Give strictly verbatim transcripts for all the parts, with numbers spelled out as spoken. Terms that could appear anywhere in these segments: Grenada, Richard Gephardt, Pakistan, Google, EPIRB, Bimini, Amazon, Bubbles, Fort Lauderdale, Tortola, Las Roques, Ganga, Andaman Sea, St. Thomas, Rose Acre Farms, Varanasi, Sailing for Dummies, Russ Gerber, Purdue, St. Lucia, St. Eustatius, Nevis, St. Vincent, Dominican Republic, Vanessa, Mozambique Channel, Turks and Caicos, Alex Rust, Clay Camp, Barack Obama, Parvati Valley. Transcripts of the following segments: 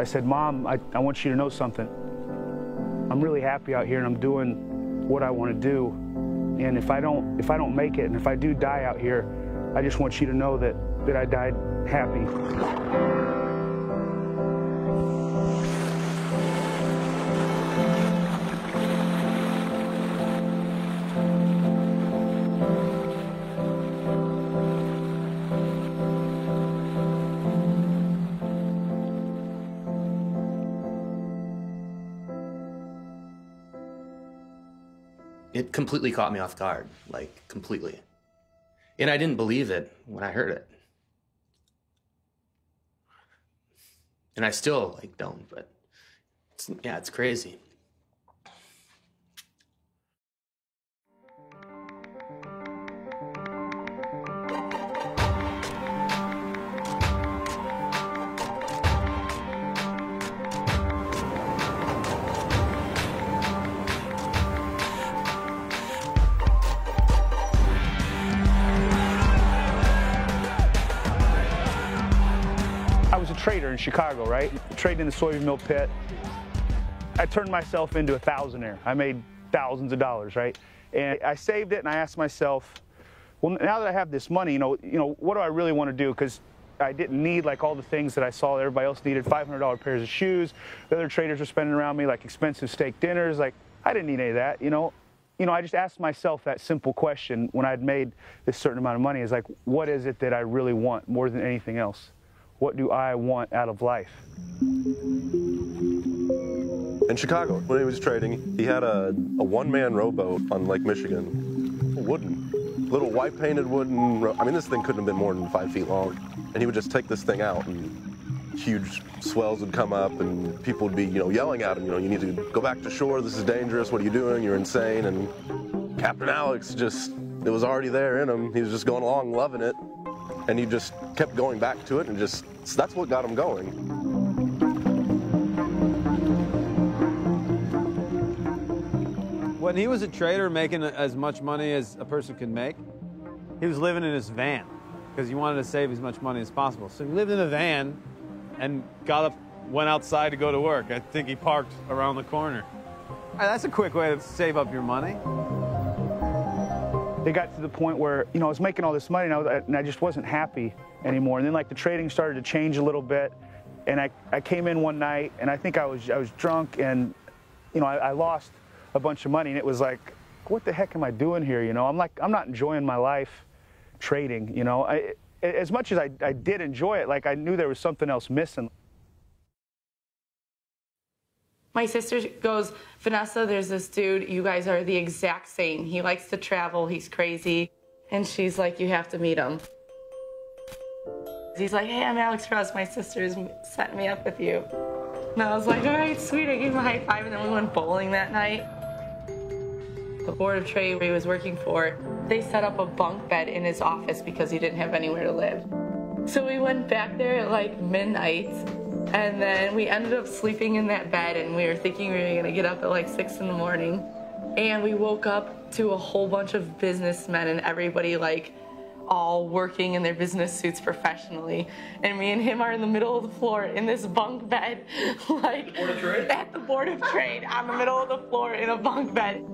I said, Mom, I, I want you to know something. I'm really happy out here and I'm doing what I want to do. And if I don't, if I don't make it and if I do die out here, I just want you to know that, that I died happy. It completely caught me off guard, like completely. And I didn't believe it when I heard it. And I still like don't, but it's, yeah, it's crazy. Trader in Chicago, right? Trading in the soybean meal pit. I turned myself into a thousandaire. I made thousands of dollars, right? And I saved it and I asked myself, well, now that I have this money, you know, you know, what do I really want to do? Because I didn't need like all the things that I saw everybody else needed, five hundred dollar pairs of shoes. The other traders were spending around me, like expensive steak dinners. Like, I didn't need any of that, you know? You know, I just asked myself that simple question when I'd made this certain amount of money is like, what is it that I really want more than anything else? What do I want out of life? In Chicago, when he was trading, he had a, a one-man rowboat on Lake Michigan. Wooden, little white painted wooden, row. I mean, this thing couldn't have been more than five feet long. And he would just take this thing out and huge swells would come up and people would be, you know, yelling at him, you know, you need to go back to shore, this is dangerous, what are you doing, you're insane. And Captain Alex just, it was already there in him. He was just going along, loving it. And he just kept going back to it and just, so that's what got him going. When he was a trader making as much money as a person could make, he was living in his van because he wanted to save as much money as possible. So he lived in a van and got up, went outside to go to work. I think he parked around the corner. That's a quick way to save up your money. They got to the point where, you know, I was making all this money and I, was, and I just wasn't happy anymore. And then like the trading started to change a little bit. And I, I came in one night and I think I was, I was drunk and, you know, I, I lost a bunch of money and it was like, what the heck am I doing here? You know, I'm like, I'm not enjoying my life trading, you know. I, as much as I, I did enjoy it, like I knew there was something else missing. My sister goes, Vanessa, there's this dude, you guys are the exact same. He likes to travel, he's crazy. And she's like, you have to meet him. He's like, hey, I'm Alex Rust, my sister's setting me up with you. And I was like, all right, sweet, I gave him a high five, and then we went bowling that night. The Board of Trade where he was working for, they set up a bunk bed in his office because he didn't have anywhere to live. So we went back there at like midnight. And then we ended up sleeping in that bed and we were thinking we were gonna get up at like six in the morning. And we woke up to a whole bunch of businessmen and everybody like all working in their business suits professionally. And me and him are in the middle of the floor in this bunk bed, like at the Board of Trade on the middle of the floor in a bunk bed.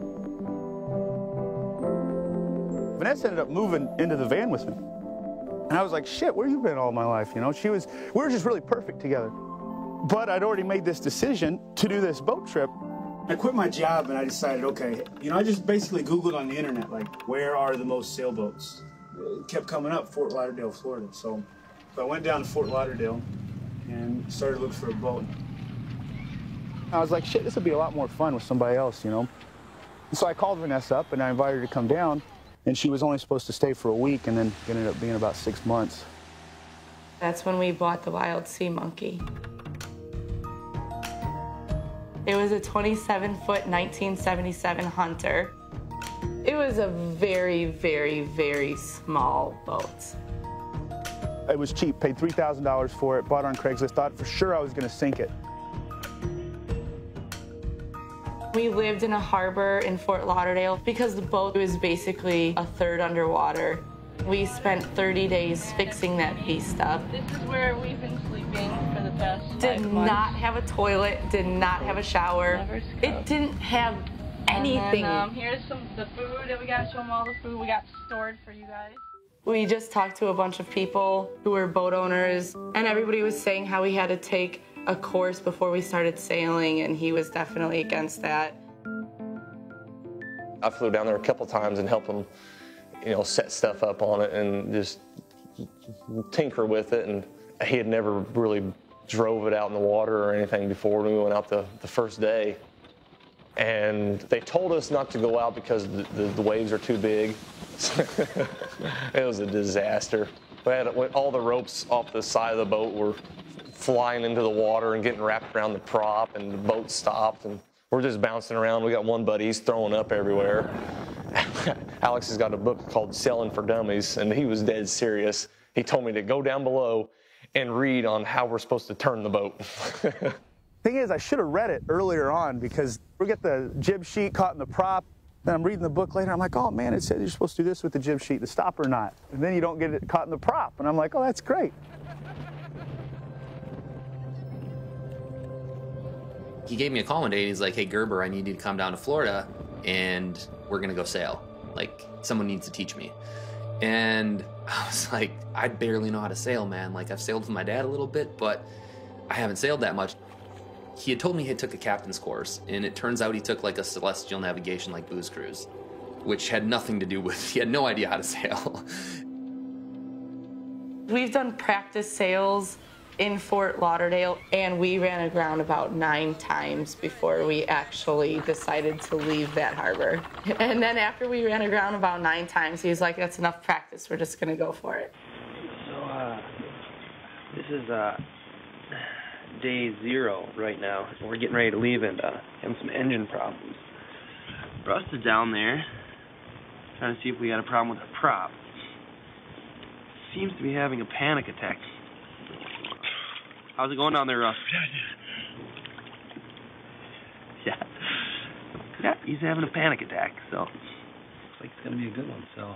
Vanessa ended up moving into the van with me. And I was like, shit, where you been all my life, you know? She was, we were just really perfect together. But I'd already made this decision to do this boat trip. I quit my job and I decided, okay, you know, I just basically Googled on the internet, like, where are the most sailboats? It kept coming up, Fort Lauderdale, Florida. So, so I went down to Fort Lauderdale and started looking for a boat. I was like, shit, this would be a lot more fun with somebody else, you know? And so I called Vanessa up and I invited her to come down. And she was only supposed to stay for a week, and then it ended up being about six months. That's when we bought the Wild Sea Monkey. It was a twenty-seven foot nineteen seventy-seven Hunter. It was a very, very, very small boat. It was cheap, paid three thousand dollars for it, bought it on Craigslist, thought for sure I was gonna sink it. We lived in a harbor in Fort Lauderdale because the boat was basically a third underwater. We spent thirty days fixing that beast up. This is where we've been sleeping for the past Did not have a toilet, did not have a shower. It didn't have anything. And then, um, here's some the food that we got to show them all the food we got stored for you guys. We just talked to a bunch of people who were boat owners, and everybody was saying how we had to take a course before we started sailing, and he was definitely against that. I flew down there a couple times and helped them, you know, set stuff up on it and just tinker with it. And he had never really drove it out in the water or anything before when we went out the, the first day. And they told us not to go out because the, the, the waves are too big. It was a disaster. We had, all the ropes off the side of the boat were flying into the water and getting wrapped around the prop, and the boat stopped, and we're just bouncing around. We got one buddy, he's throwing up everywhere. Alex has got a book called Sailing for Dummies, and he was dead serious. He told me to go down below and read on how we're supposed to turn the boat. Thing is, I should have read it earlier on, because we get the jib sheet caught in the prop, then I'm reading the book later, I'm like, oh man, it said you're supposed to do this with the jib sheet, the stopper knot. And then you don't get it caught in the prop, and I'm like, oh, that's great. He gave me a call one day, and he's like, hey, Gerber, I need you to come down to Florida, and we're gonna go sail. Like, someone needs to teach me. And I was like, I barely know how to sail, man. Like, I've sailed with my dad a little bit, but I haven't sailed that much. He had told me he took a captain's course, and it turns out he took like a celestial navigation, like booze cruise, which had nothing to do with, he had no idea how to sail. We've done practice sails in Fort Lauderdale, and we ran aground about nine times before we actually decided to leave that harbor. And then after we ran aground about nine times, he was like, that's enough practice, we're just gonna go for it. So, uh, this is uh, day zero right now. We're getting ready to leave and uh, having some engine problems. Russ is down there, trying to see if we got a problem with our prop. Seems to be having a panic attack. How's it going down there, Russ? Yeah. Yeah, he's having a panic attack, so. Looks like it's gonna be a good one, so.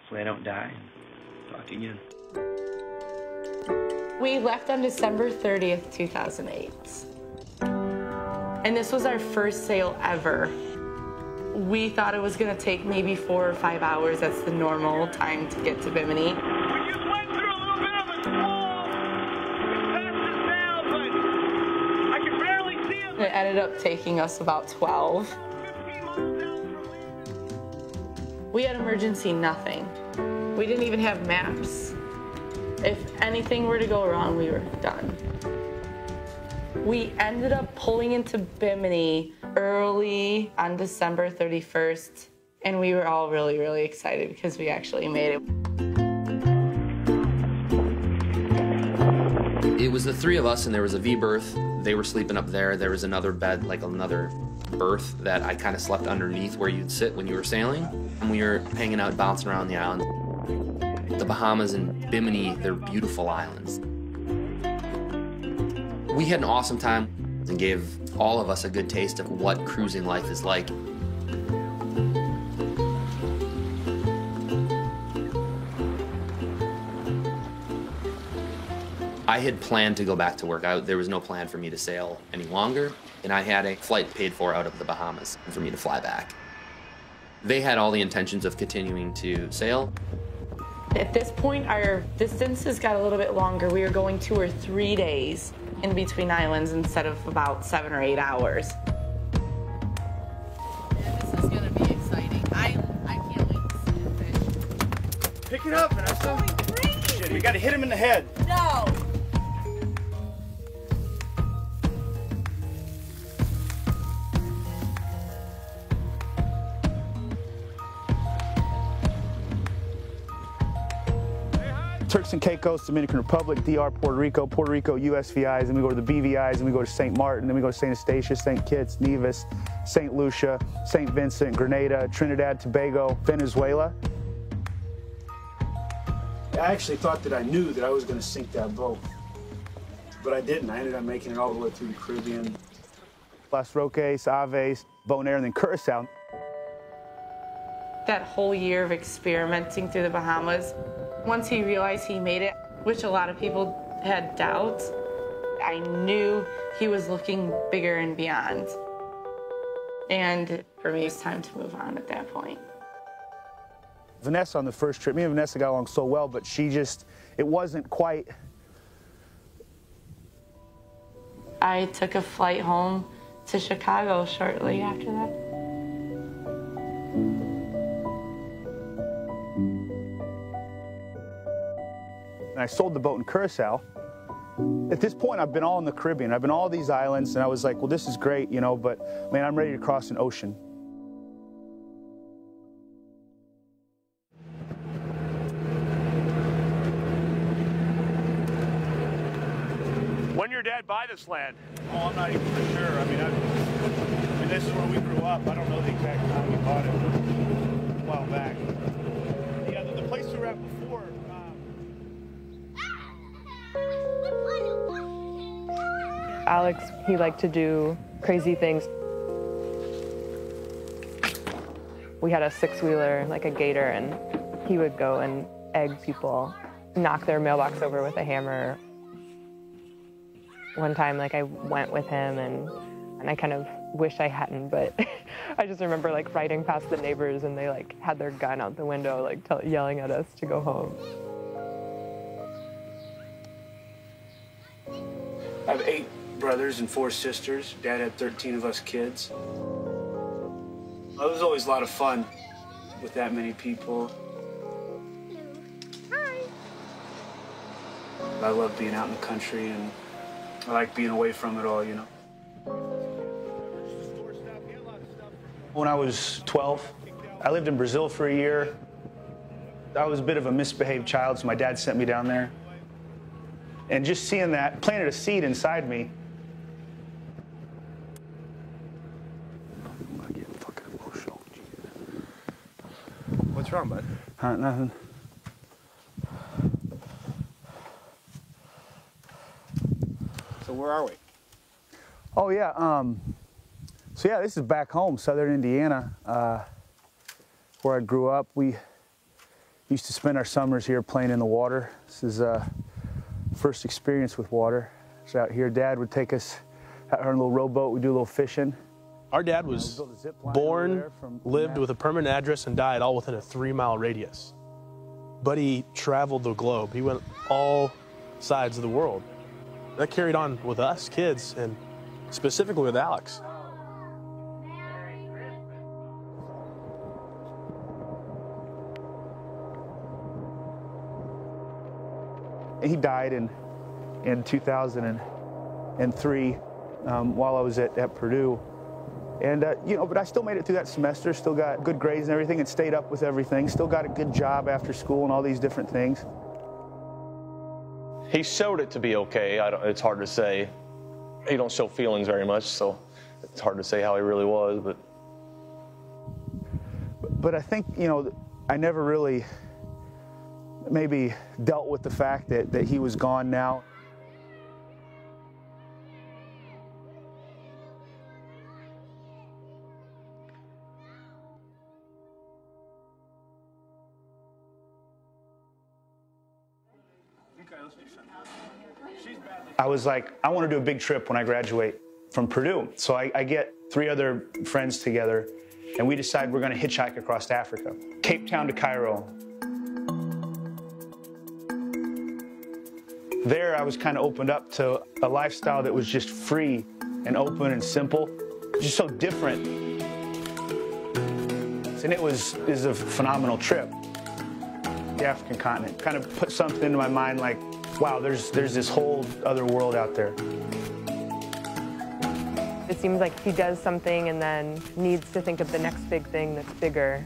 Hopefully I don't die and talk again. We left on December thirtieth, two thousand eight. And this was our first sail ever. We thought it was gonna take maybe four or five hours. That's the normal time to get to Bimini. It ended up taking us about twelve. We had emergency nothing. We didn't even have maps. If anything were to go wrong, we were done. We ended up pulling into Bimini early on December thirty-first, and we were all really, really excited because we actually made it. It was the three of us, and there was a V berth. They were sleeping up there. There was another bed, like another berth that I kind of slept underneath where you'd sit when you were sailing. And we were hanging out, bouncing around the island. The Bahamas and Bimini, they're beautiful islands. We had an awesome time and gave all of us a good taste of what cruising life is like. I had planned to go back to work. I, there was no plan for me to sail any longer, and I had a flight paid for out of the Bahamas for me to fly back. They had all the intentions of continuing to sail. At this point, our distances got a little bit longer. We were going two or three days in between islands instead of about seven or eight hours. Yeah, this is gonna be exciting. I, I can't wait to see it. Pick it up, Vanessa. Oh, shit, we gotta hit him in the head. No. Turks and Caicos, Dominican Republic, D R, Puerto Rico, Puerto Rico, U S V Is, then we go to the B V Is, then we go to Saint Martin, then we go to Saint Eustatius, Saint Kitts, Nevis, Saint Lucia, Saint Vincent, Grenada, Trinidad, Tobago, Venezuela. I actually thought that I knew that I was going to sink that boat, but I didn't. I ended up making it all the way through the Caribbean. Las Roques, Aves, Bonaire, and then Curacao. That whole year of experimenting through the Bahamas, once he realized he made it, which a lot of people had doubts, I knew he was looking bigger and beyond. And for me, it's time to move on at that point. Vanessa on the first trip, me and Vanessa got along so well, but she just, it wasn't quite. I took a flight home to Chicago shortly after that. And I sold the boat in Curacao. At this point, I've been all in the Caribbean. I've been all these islands, and I was like, well, this is great, you know, but man, I'm ready to cross an ocean. When your dad buy this land? Oh, I'm not even for sure. I mean, I, I mean, this is where we grew up. I don't know the exact time we bought it. It was a while back. Yeah, the, the place we were at before. Um... Alex, he liked to do crazy things. We had a six-wheeler, like a gator, and he would go and egg people, knock their mailbox over with a hammer. One time, like, I went with him, and, and I kind of wish I hadn't, but I just remember, like, riding past the neighbors, and they, like, had their gun out the window, like, tell, yelling at us to go home. I have eight brothers and four sisters. Dad had thirteen of us kids. It was always a lot of fun with that many people. Hi. I love being out in the country, and I like being away from it all, you know. When I was twelve, I lived in Brazil for a year. I was a bit of a misbehaved child, so my dad sent me down there. And just seeing that planted a seed inside me. I'm getting fucking emotional. What's wrong, bud? Uh, nothing. So where are we? Oh, yeah. Um, so, yeah, this is back home, Southern Indiana, uh, where I grew up. We used to spend our summers here playing in the water. This is uh, first experience with water. So out here, Dad would take us out on a little rowboat. We'd do a little fishing. Our dad was born, lived with a permanent address, and died all within a three-mile radius. But he traveled the globe. He went all sides of the world. That carried on with us kids, and specifically with Alex. He died in in two thousand three um, while I was at, at Purdue, and uh, you know, but I still made it through that semester. Still got good grades and everything, and stayed up with everything. Still got a good job after school and all these different things. He showed it to be okay. I don't, it's hard to say. He don't show feelings very much, so it's hard to say how he really was. But but I think, you know, I never really maybe dealt with the fact that, that he was gone now. I was like, I want to do a big trip when I graduate from Purdue. So I, I get three other friends together, and we decide we're going to hitchhike across Africa, Cape Town to Cairo. There, I was kind of opened up to a lifestyle that was just free and open and simple, just so different. And it was, it was a phenomenal trip. The African continent kind of put something into my mind, like, wow, there's, there's this whole other world out there. It seems like he does something and then needs to think of the next big thing that's bigger.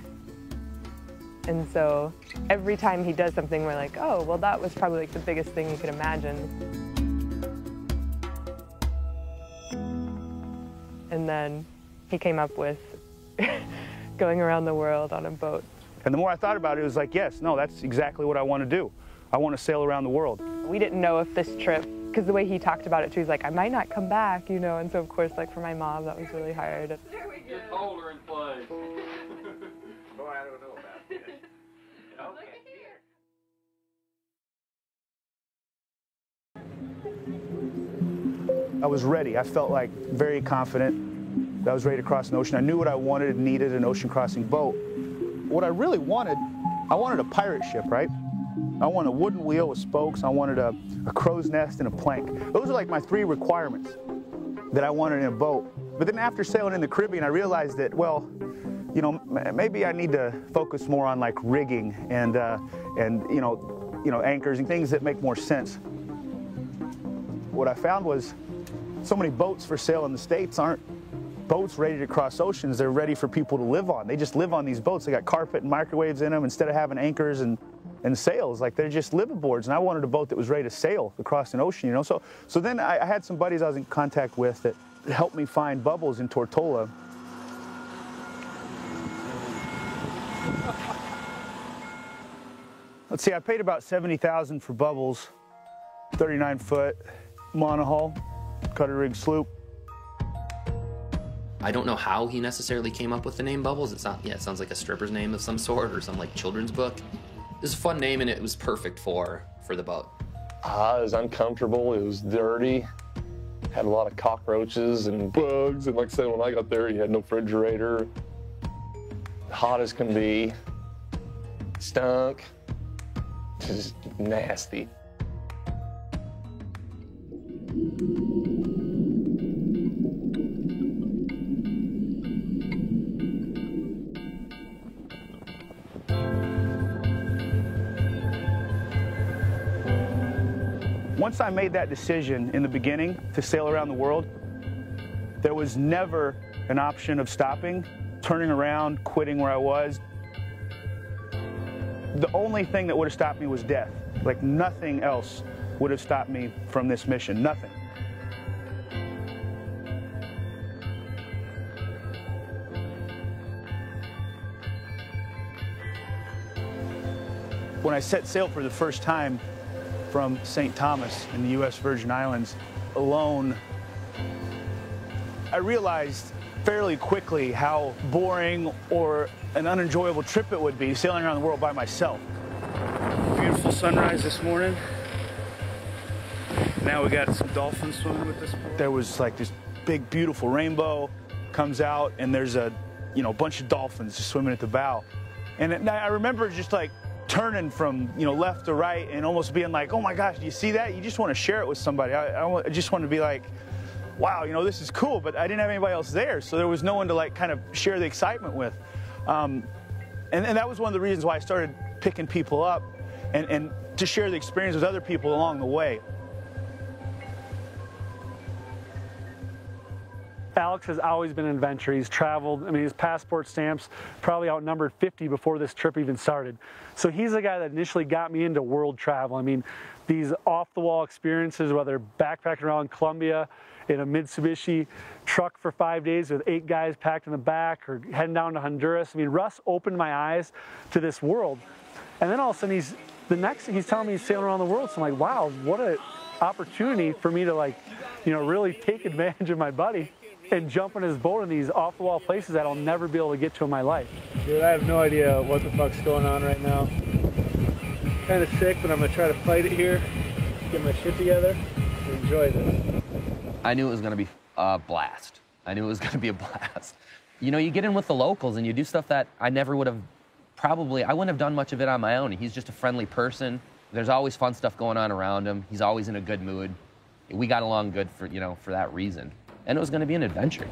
And so every time he does something, we're like, oh, well, that was probably like the biggest thing you could imagine. And then he came up with going around the world on a boat. And the more I thought about it, it was like, yes, no, that's exactly what I want to do. I want to sail around the world. We didn't know if this trip, because the way he talked about it too, he's like, I might not come back, you know, and so of course, like for my mom, that was really hard. You're colder in play. Boy, I don't know about this. Okay. I was ready. I felt like very confident that I was ready to cross an ocean. I knew what I wanted and needed, an ocean crossing boat. What I really wanted, I wanted a pirate ship, right? I wanted a wooden wheel with spokes. I wanted a, a crow's nest and a plank. Those are like my three requirements that I wanted in a boat. But then after sailing in the Caribbean, I realized that, well, you know, maybe I need to focus more on like rigging and, uh, and you know, you know, anchors and things that make more sense. What I found was so many boats for sale in the States aren't boats ready to cross oceans. They're ready for people to live on. They just live on these boats. They got carpet and microwaves in them instead of having anchors and, and sails. Like they're just liveaboards. And I wanted a boat that was ready to sail across an ocean, you know? So, so then I, I had some buddies I was in contact with that helped me find Bubbles in Tortola. Let's see, I paid about seventy thousand dollars for Bubbles, thirty-nine foot monohull, cutter rig sloop. I don't know how he necessarily came up with the name Bubbles. It's not, yeah, it sounds like a stripper's name of some sort or some like children's book. It was a fun name and it was perfect for, for the boat. Uh, it was uncomfortable, it was dirty. Had a lot of cockroaches and bugs, and like I said, when I got there, you had no refrigerator. Hot as can be, stunk, just nasty. Once I made that decision in the beginning to sail around the world, there was never an option of stopping, turning around, quitting where I was. The only thing that would have stopped me was death. Like nothing else would have stopped me from this mission, nothing. When I set sail for the first time, from Saint Thomas in the U S Virgin Islands alone, I realized fairly quickly how boring or an unenjoyable trip it would be sailing around the world by myself. Beautiful sunrise this morning. Now we got some dolphins swimming with us. There was like this big, beautiful rainbow comes out and there's a, you know, bunch of dolphins just swimming at the bow. And it, I remember just like, turning from, you know, left to right and almost being like, oh my gosh, do you see that? You just want to share it with somebody. I, I just wanted to be like, wow, you know, this is cool, but I didn't have anybody else there, so there was no one to like kind of share the excitement with. Um, and, and that was one of the reasons why I started picking people up and, and to share the experience with other people along the way. Alex has always been an adventurer. He's traveled. I mean, his passport stamps probably outnumbered fifty before this trip even started. So he's the guy that initially got me into world travel. I mean, these off-the-wall experiences, whether backpacking around Colombia in a Mitsubishi truck for five days with eight guys packed in the back or heading down to Honduras. I mean, Russ opened my eyes to this world. And then all of a sudden, he's, the next thing he's telling me he's sailing around the world. So I'm like, wow, what an opportunity for me to like, you know, really take advantage of my buddy and jump in his boat in these off-the-wall places that I'll never be able to get to in my life. Dude, I have no idea what the fuck's going on right now. Kind of sick, but I'm gonna try to fight it here, get my shit together, and enjoy this. I knew it was gonna be a blast. I knew it was gonna be a blast. You know, you get in with the locals and you do stuff that I never would have, probably, I wouldn't have done much of it on my own. He's just a friendly person. There's always fun stuff going on around him. He's always in a good mood. We got along good for, you know, for that reason. And it was going to be an adventure.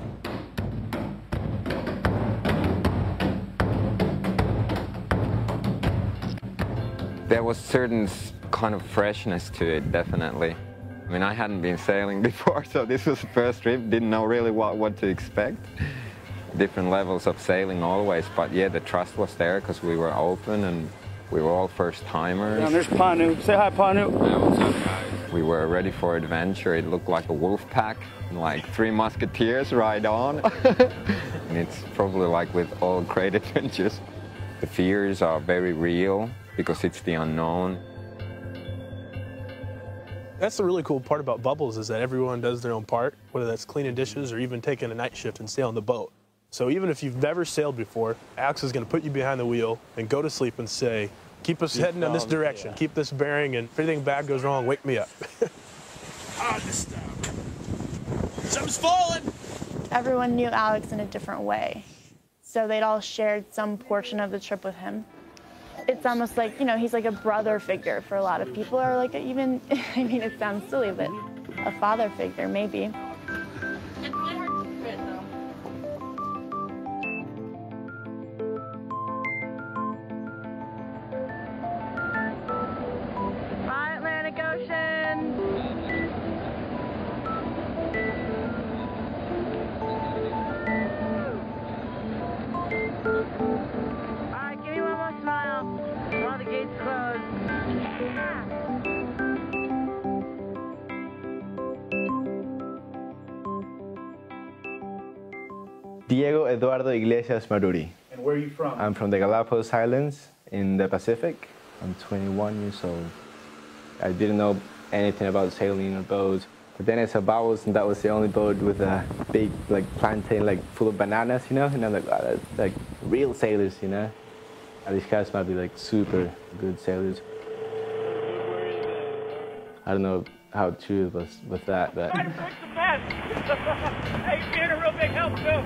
There was certain kind of freshness to it, definitely. I mean, I hadn't been sailing before, so this was the first trip. Didn't know really what, what to expect. Different levels of sailing always, but yeah, the trust was there because we were open and we were all first-timers. Yeah, there's Panu. Say hi, Panu. Yeah, what's up, guys? We were ready for adventure. It looked like a wolf pack, like three musketeers right on. And it's probably like with all great adventures. The fears are very real because it's the unknown. That's the really cool part about Bubbles is that everyone does their own part, whether that's cleaning dishes or even taking a night shift and sailing the boat. So even if you've never sailed before, Alex is going to put you behind the wheel and go to sleep and say, keep us heading in this direction, yeah. Keep this bearing, and if anything bad goes wrong, wake me up. On the stop. Something's falling. Everyone knew Alex in a different way, so they'd all shared some portion of the trip with him. It's almost like, you know, he's like a brother figure for a lot of people, or like a, even, I mean, it sounds silly, but a father figure, maybe. Diego Eduardo Iglesias Maruri. And where are you from? I'm from the Galapagos Islands in the Pacific. I'm twenty-one years old. I didn't know anything about sailing or boats. But then I saw Bubbles, and that was the only boat with a big like plantain like full of bananas, you know? And I'm like, wow, that's like real sailors, you know? These guys might be like super good sailors. I don't know how true it was with that, but... Hey, you're being a real big help, too.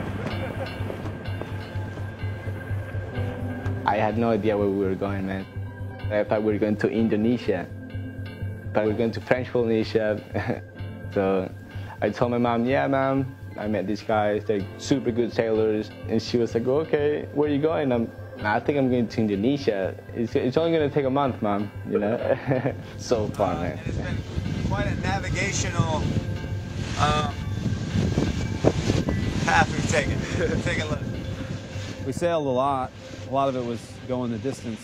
I had no idea where we were going, man. I thought we were going to Indonesia, but we were going to French Polynesia. So I told my mom, yeah, mom, I met these guys, they're super good sailors. And she was like, okay, where are you going? I'm, I think I'm going to Indonesia. It's, it's only going to take a month, mom, you know? So fun, uh, man. It's been quite a navigational... Um, half we've taken. Take a look. We sailed a lot. A lot of it was going the distance.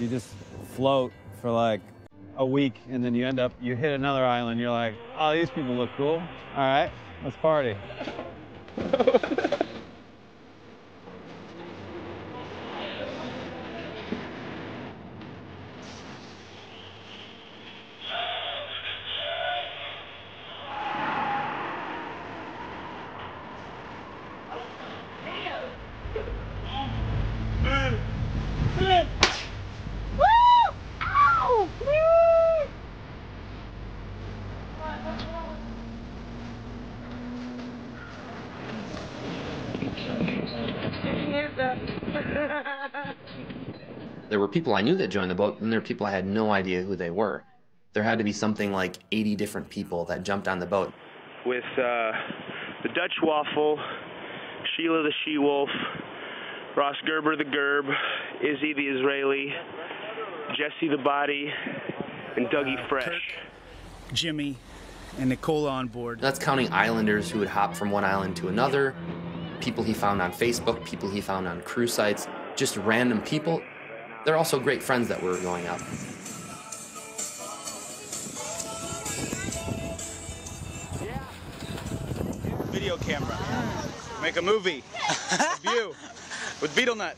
You just float for like a week, and then you end up, you hit another island. You're like, oh, these people look cool. All right, let's party. There were people I knew that joined the boat, and there were people I had no idea who they were. There had to be something like eighty different people that jumped on the boat. With uh, the Dutch Waffle, Sheila the She-Wolf, Ross Gerber the Gerb, Izzy the Israeli, Jesse the Body, and Dougie Fresh. Kirk, Jimmy, and Nicola on board. That's counting islanders who would hop from one island to another, people he found on Facebook, people he found on cruise sites, just random people. They're also great friends that were going out. Yeah. Video camera. Make a movie. View. With Beetle Nut.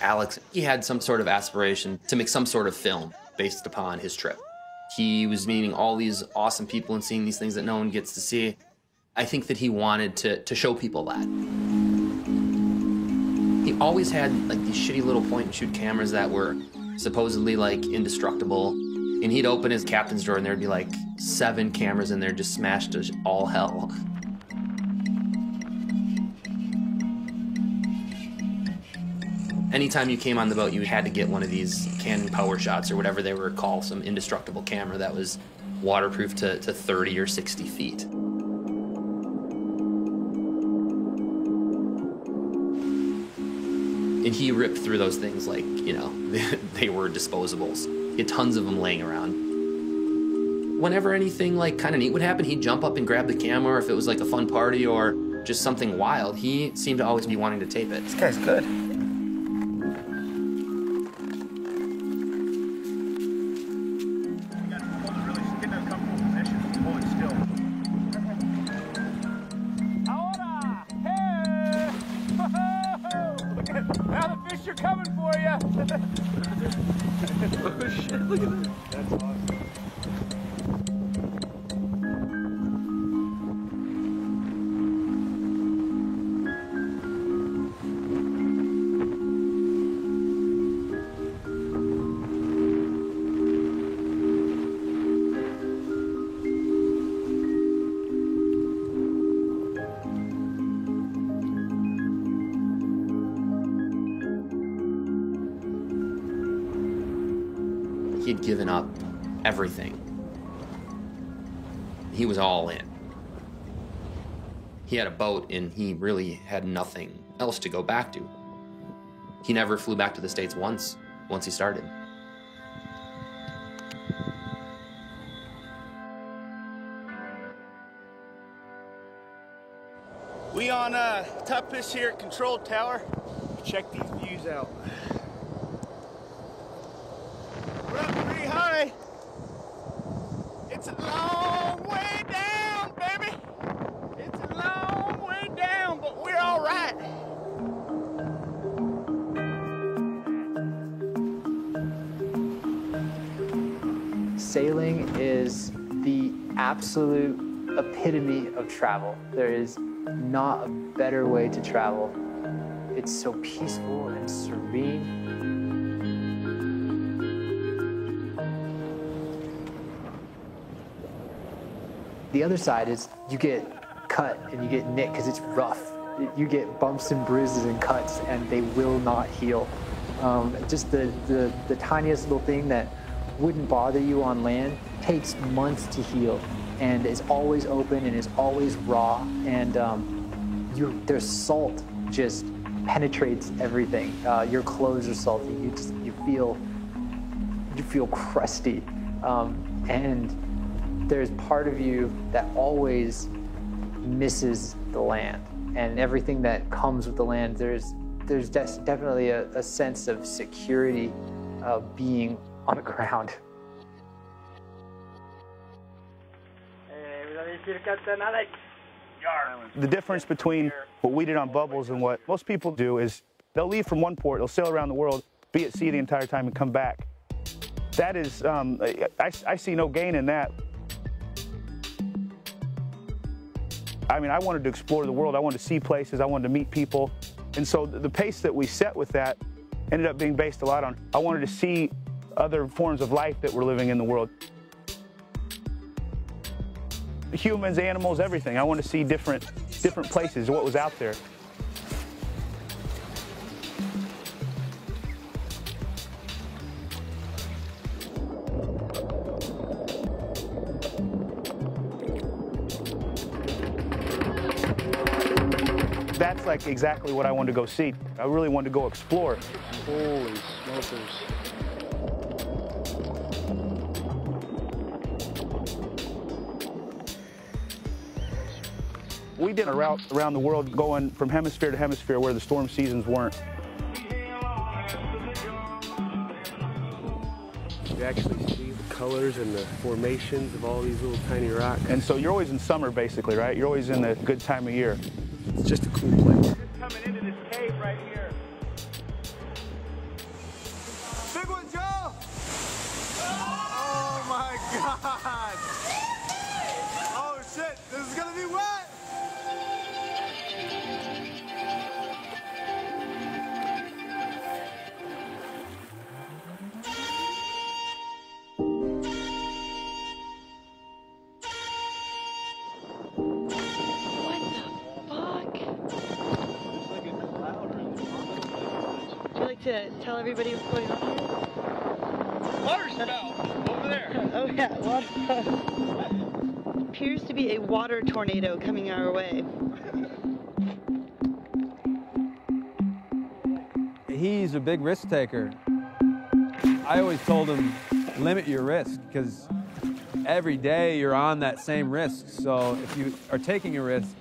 Alex, he had some sort of aspiration to make some sort of film based upon his trip. He was meeting all these awesome people and seeing these things that no one gets to see. I think that he wanted to, to show people that. He always had like these shitty little point and shoot cameras that were supposedly like indestructible. And he'd open his captain's drawer and there'd be like seven cameras in there just smashed to all hell. Anytime you came on the boat, you had to get one of these Canon power shots or whatever they were called, some indestructible camera that was waterproof to, to thirty or sixty feet. And he ripped through those things like, you know, they were disposables. He had tons of them laying around. Whenever anything like kind of neat would happen, he'd jump up and grab the camera, or if it was like a fun party or just something wild, he seemed to always be wanting to tape it. This guy's good. He'd given up everything. He was all in. He had a boat, and he really had nothing else to go back to. He never flew back to the States once, once he started. We on uh, Tuppis here at Control Tower. Check these views out. We're up pretty high. It's a long way down, baby. It's a long way down, but we're all right. Sailing is the absolute epitome of travel. There is not a better way to travel. It's so peaceful and serene. The other side is you get cut and you get nicked because it's rough. You get bumps and bruises and cuts and they will not heal. Um, just the, the, the tiniest little thing that wouldn't bother you on land takes months to heal. And is always open and is always raw, and um, you, their salt just penetrates everything. Uh, your clothes are salty. You just you feel you feel crusty, um, and there's part of you that always misses the land and everything that comes with the land. There's there's des- definitely a, a sense of security of being on the ground. The difference between what we did on Bubbles and what most people do is they'll leave from one port, they'll sail around the world, be at sea the entire time and come back. That is, um, I, I see no gain in that. I mean, I wanted to explore the world, I wanted to see places, I wanted to meet people. And so the pace that we set with that ended up being based a lot on, I wanted to see other forms of life that were living in the world. Humans, animals, everything. I want to see different, different places, what was out there. That's like exactly what I wanted to go see. I really wanted to go explore. Holy smokers. We did a route around the world going from hemisphere to hemisphere where the storm seasons weren't. You actually see the colors and the formations of all these little tiny rocks. And so you're always in summer basically, right? You're always in the good time of year. It's just a cool place. We're coming into this cave right here. Big one, Joe! Oh my God! Oh shit, this is gonna be wet! To tell everybody what's going on here? Water spout over there. Oh yeah, water spout. Appears to be a water tornado coming our way. He's a big risk taker. I always told him, limit your risk, because every day you're on that same risk. So if you are taking a risk,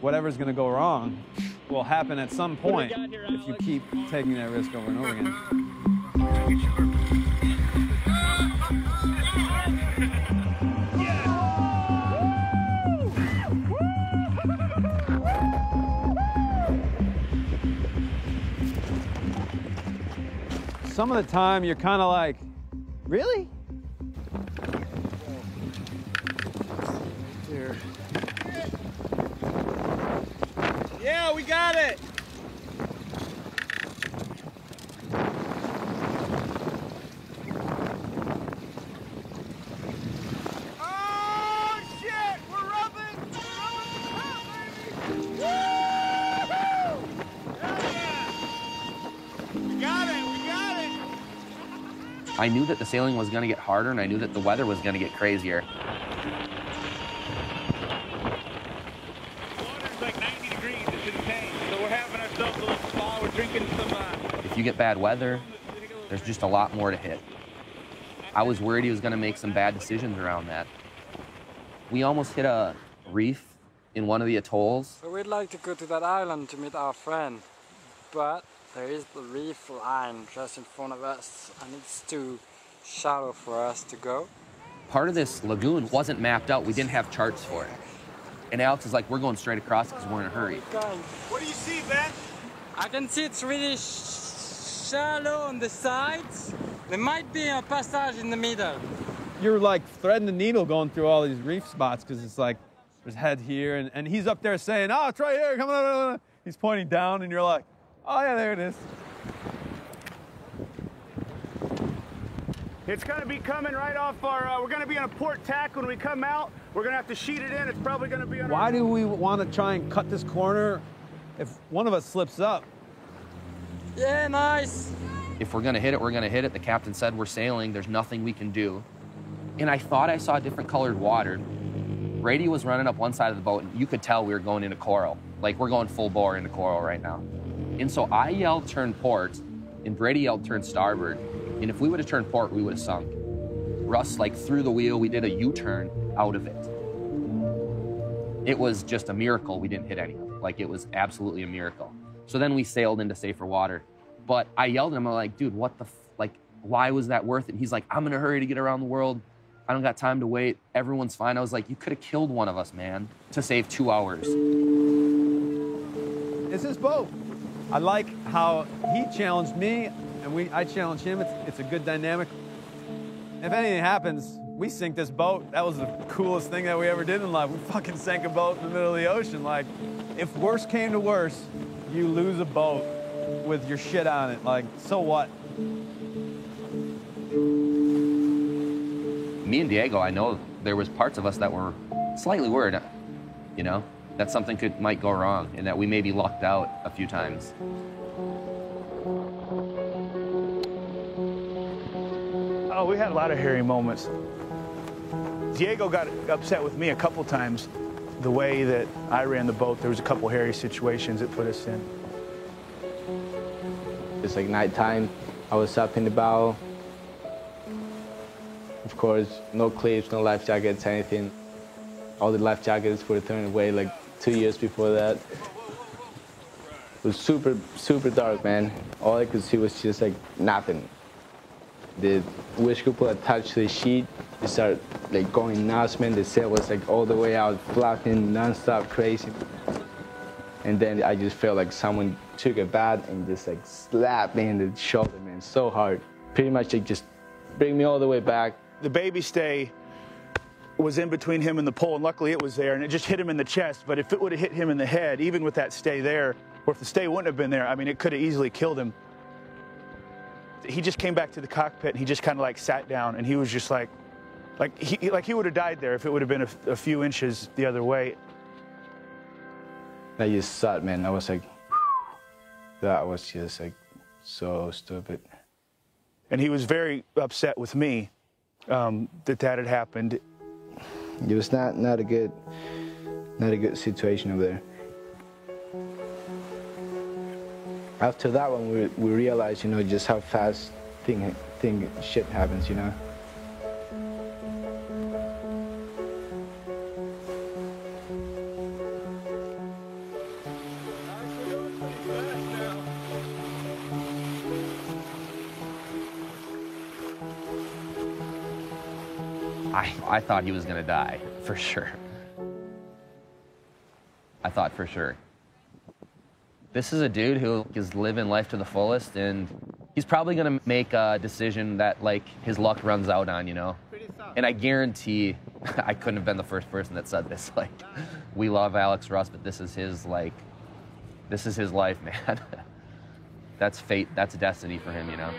whatever's gonna go wrong will happen at some point here, if you keep taking that risk over and over again. Some of the time you're kind of like, really? There. Yeah, we got it! Oh, shit! We're rubbing! We're rubbing the top, baby! Woo-hoo! Hell yeah! We got it! We got it! I knew that the sailing was going to get harder, and I knew that the weather was going to get crazier. The water's like ninety degrees. It's insane. So we're having ourselves a little spa. We're drinking some... Uh... If you get bad weather, there's just a lot more to hit. I was worried he was going to make some bad decisions around that. We almost hit a reef in one of the atolls. So we'd like to go to that island to meet our friend, but there is the reef line just in front of us, and it's too shallow for us to go. Part of this lagoon wasn't mapped out. We didn't have charts for it. And Alex is like, we're going straight across because we're in a hurry. What do you see, Ben? I can see it's really sh shallow on the sides. There might be a passage in the middle. You're like threading the needle going through all these reef spots because it's like, there's head here, and, and he's up there saying, oh, it's right here, come on. He's pointing down, and you're like, oh, yeah, there it is. It's going to be coming right off our, uh, we're going to be on a port tack when we come out. We're going to have to sheet it in. It's probably going to be on our... Why do we want to try and cut this corner if one of us slips up? Yeah, nice. If we're going to hit it, we're going to hit it. The captain said we're sailing. There's nothing we can do. And I thought I saw different colored water. Brady was running up one side of the boat, and you could tell we were going into coral. Like, we're going full bore into coral right now. And so I yelled, turn port, and Brady yelled, turn starboard. And if we would have turned port, we would have sunk. Russ, like, threw the wheel. We did a U-turn out of it. It was just a miracle we didn't hit anything. Like, it was absolutely a miracle. So then we sailed into safer water. But I yelled at him, I'm like, dude, what the, f like, why was that worth it? And he's like, I'm in a hurry to get around the world. I don't got time to wait. Everyone's fine. I was like, you could have killed one of us, man, to save two hours. It's his boat. I like how he challenged me, and we, I challenged him. It's, it's a good dynamic. If anything happens, we sink this boat. That was the coolest thing that we ever did in life. We fucking sank a boat in the middle of the ocean. Like, if worse came to worse, you lose a boat with your shit on it. Like, so what? Me and Diego, I know there was parts of us that were slightly worried, you know, that something could might go wrong and that we may be locked out a few times. Oh, we had a lot of hairy moments. Diego got upset with me a couple times. The way that I ran the boat, there was a couple hairy situations that put us in. It's like nighttime. I was up in the bow. Of course, no clips, no life jackets, anything. All the life jackets were thrown away like two years before that. It was super, super dark, man. All I could see was just like nothing. The wish couple attached to the sheet, they started like going nuts, man. The sail was like all the way out, flapping, nonstop, crazy. And then I just felt like someone took a bat and just like slapped me in the shoulder, man, so hard. Pretty much like just bring me all the way back. The baby stay was in between him and the pole, and luckily it was there, and it just hit him in the chest. But if it would have hit him in the head, even with that stay there, or if the stay wouldn't have been there, I mean, it could have easily killed him. He just came back to the cockpit, and he just kind of like sat down, and he was just like, like he, like he would have died there if it would have been a, a few inches the other way. I just sat, man. I was like, that was just like so stupid. And he was very upset with me um, that that had happened. It was not, not a good, not a good situation over there. After that one, we, we realized, you know, just how fast thing, thing, shit happens, you know? I, I thought he was gonna die, for sure. I thought for sure. This is a dude who is living life to the fullest, and he's probably gonna make a decision that, like, his luck runs out on, you know? And I guarantee I couldn't have been the first person that said this. Like, we love Alex Rust, but this is his, like, this is his life, man. That's fate, that's destiny for him, you know?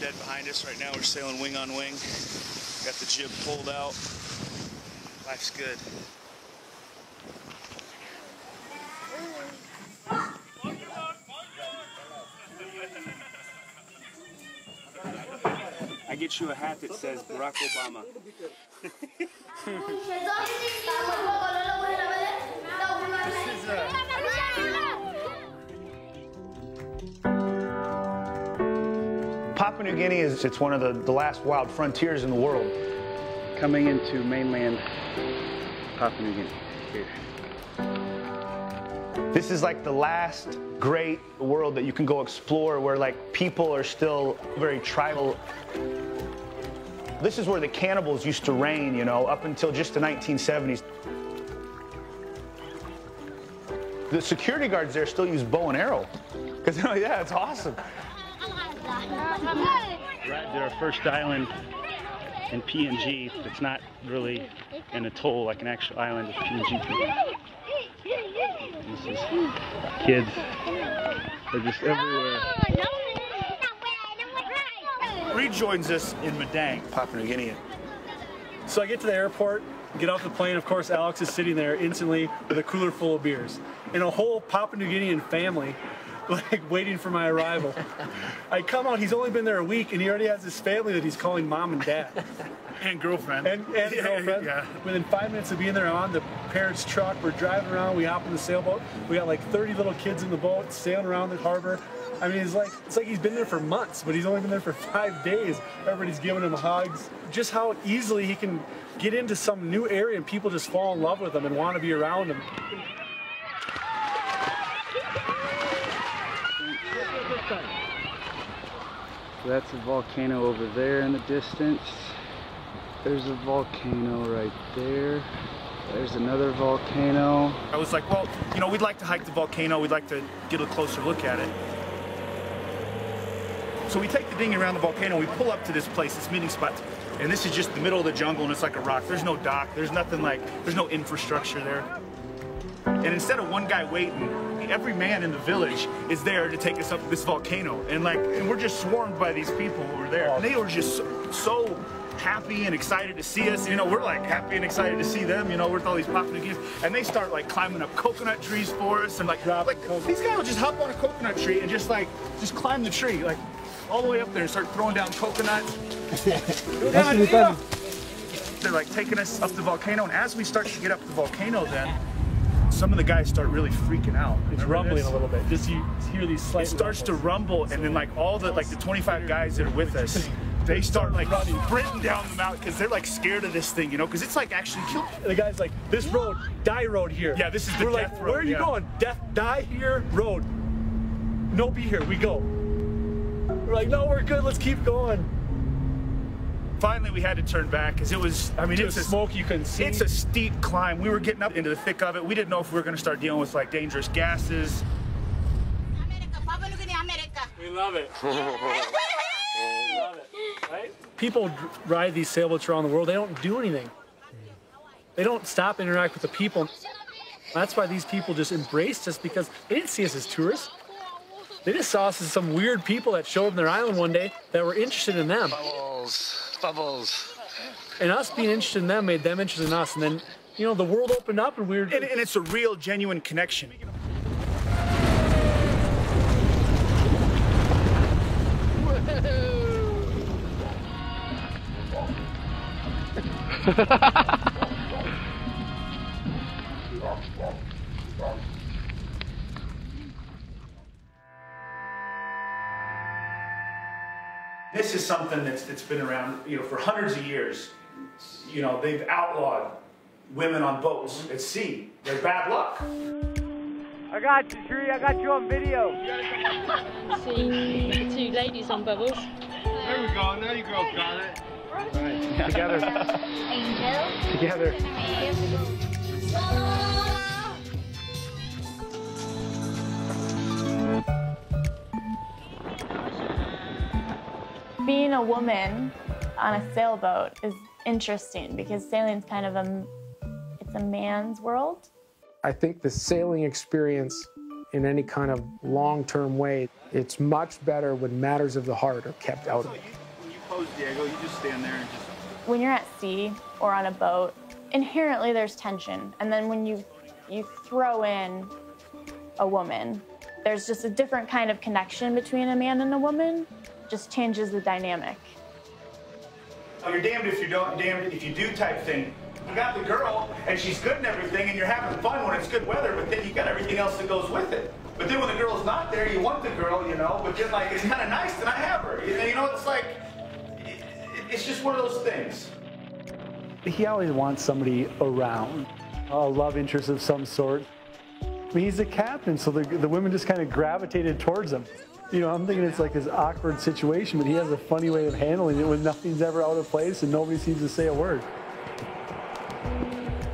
Dead behind us right now. We're sailing wing on wing. Got the jib pulled out. Life's good. get you a hat that says Barack Obama. This is a... Papua New Guinea is it's one of the, the last wild frontiers in the world. Coming into mainland Papua New Guinea. Here. This is like the last great world that you can go explore where like people are still very tribal. This is where the cannibals used to reign, you know, up until just the nineteen seventies. The security guards there still use bow and arrow. Because, you know, yeah, it's awesome. We're at our first island in P N G. It's not really an atoll, like an actual island of P N G. This is kids. They're just everywhere. Rejoins us in Madang, Papua New Guinea. So I get to the airport, get off the plane. Of course, Alex is sitting there instantly with a cooler full of beers. And a whole Papua New Guinean family, like, waiting for my arrival. I come out, he's only been there a week, and he already has his family that he's calling mom and dad. And girlfriend. And, and yeah, girlfriend. Yeah. Within five minutes of being there, I'm on the parents' truck. We're driving around. We hop in the sailboat. We got like thirty little kids in the boat sailing around the harbor. I mean, it's like it's like he's been there for months, but he's only been there for five days. Everybody's giving him hugs. Just how easily he can get into some new area and people just fall in love with him and want to be around him. So that's a volcano over there in the distance. There's a volcano right there. There's another volcano. I was like, well, you know, we'd like to hike the volcano. We'd like to get a closer look at it. So we take the dinghy around the volcano. We pull up to this place, this meeting spot. And this is just the middle of the jungle, and it's like a rock. There's no dock. There's nothing like, there's no infrastructure there. And instead of one guy waiting, every man in the village is there to take us up to this volcano. And like, and we're just swarmed by these people who were there. And they were just so, so happy and excited to see us. You know, we're like happy and excited to see them, you know, with all these Papua New Guineans. And they start like climbing up coconut trees for us and like, like these guys will just hop on a coconut tree and just like, just climb the tree, like all the way up there and start throwing down coconuts. They're like taking us up the volcano. And as we start to get up the volcano then, some of the guys start really freaking out. It's rumbling a little bit. Just you hear these slight. It starts to rumble, and then like all the like the twenty-five guys that are with us, they start like sprinting down the mountain because they're like scared of this thing, you know, because it's like actually killing. The guy's like, "This road, die road here." Yeah, this is the death road. Where are you going? Death, die here road. No, be here. We go. We're like, no, we're good. Let's keep going. Finally, we had to turn back because it was, I mean, it's a smoke you couldn't see. It's a steep climb. We were getting up into the thick of it. We didn't know if we were going to start dealing with like dangerous gases. America, Papua New Guinea, America. We love it. We love it, right? People ride these sailboats around the world. They don't do anything. They don't stop and interact with the people. That's why these people just embraced us because they didn't see us as tourists. They just saw us as some weird people that showed up on their island one day that were interested in them. Bubbles, bubbles. And us being interested in them made them interested in us. And then, you know, the world opened up and we were... And, and it's a real, genuine connection. This is something that's, that's been around, you know, for hundreds of years. You know, they've outlawed women on boats at sea. They're bad luck. I got you, Tree. I got you on video. See, two ladies on Bubbles. There we go. Now you girls got it. Right. Together. Together. Being a woman on a sailboat is interesting because sailing's kind of a, it's a man's world. I think the sailing experience in any kind of long-term way, it's much better when matters of the heart are kept out of it. When you pose, Diego, you just stand there and just... When you're at sea or on a boat, inherently there's tension. And then when you, you throw in a woman, there's just a different kind of connection between a man and a woman. Just changes the dynamic. oh, you're damned if you don't, damned if you do type thing. You got the girl, and she's good and everything, and you're having fun when it's good weather, but then you got everything else that goes with it. But then when the girl's not there, you want the girl, you know, but then, like, it's kind of nice that I have her. You know, it's like, it, it's just one of those things. He always wants somebody around, a love interest of some sort. I mean, he's the captain, so the, the women just kind of gravitated towards him. You know, I'm thinking it's like this awkward situation, but he has a funny way of handling it when nothing's ever out of place and nobody seems to say a word.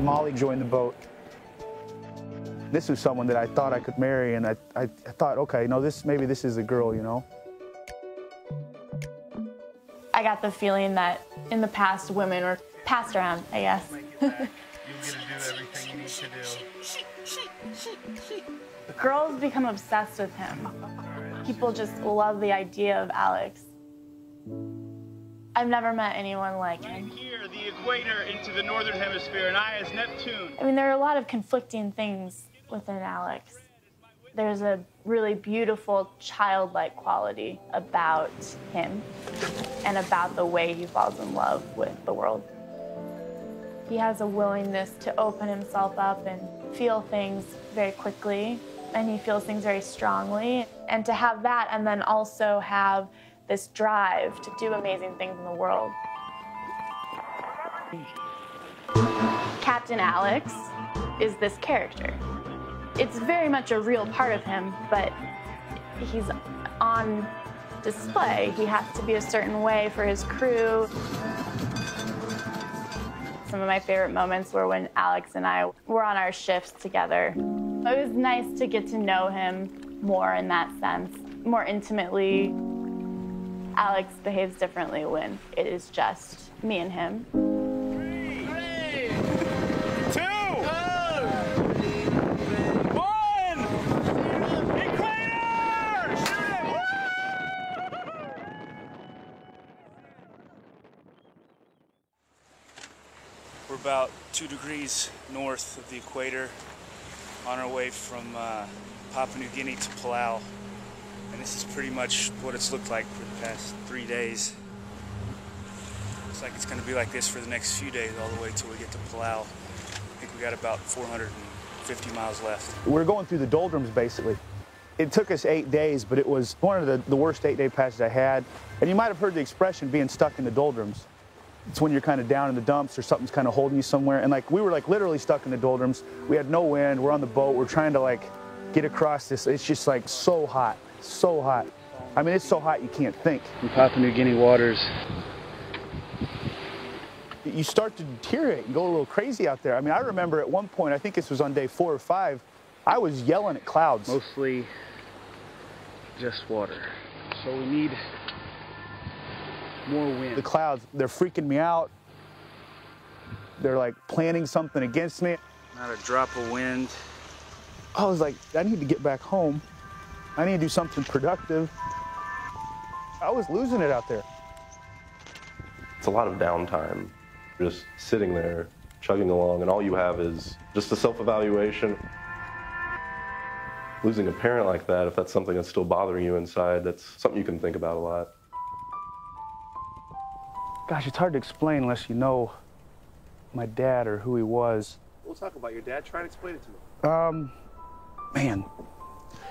Molly joined the boat. This was someone that I thought I could marry, and I, I, I thought, okay, no, this, maybe this is the girl, you know? I got the feeling that in the past, women were passed around, I guess. You'll get to do everything you need to do. Girls become obsessed with him. People just love the idea of Alex. I've never met anyone like him. Right here, the equator into the northern hemisphere, and I as Neptune. I mean, there are a lot of conflicting things within Alex. There's a really beautiful childlike quality about him and about the way he falls in love with the world. He has a willingness to open himself up and feel things very quickly, and he feels things very strongly. And to have that and then also have this drive to do amazing things in the world. Captain Alex is this character. It's very much a real part of him, but he's on display. He has to be a certain way for his crew. Some of my favorite moments were when Alex and I were on our shifts together. It was nice to get to know him more in that sense, more intimately. Alex behaves differently when it is just me and him. Three, Three two, two, one, equator! We're about two degrees north of the equator, on our way from uh, Papua New Guinea to Palau. And this is pretty much what it's looked like for the past three days. Looks like it's going to be like this for the next few days, all the way till we get to Palau. I think we got about four hundred fifty miles left. We're going through the doldrums, basically. It took us eight days, but it was one of the, the worst eight-day passes I had. And you might have heard the expression, being stuck in the doldrums. It's when you're kind of down in the dumps or something's kind of holding you somewhere. And, like, we were, like, literally stuck in the doldrums. We had no wind. We're on the boat. We're trying to, like, get across this. It's just, like, so hot. So hot. I mean, it's so hot you can't think. In Papua New Guinea waters, you start to deteriorate and go a little crazy out there. I mean, I remember at one point, I think this was on day four or five, I was yelling at clouds. Mostly just water. So we need more wind. The clouds, they're freaking me out. They're like planning something against me. Not a drop of wind. I was like, I need to get back home. I need to do something productive. I was losing it out there. It's a lot of downtime, just sitting there, chugging along, and all you have is just a self-evaluation. Losing a parent like that, if that's something that's still bothering you inside, that's something you can think about a lot. Gosh, it's hard to explain unless you know my dad or who he was. We'll talk about your dad. Try and explain it to me. Um, man.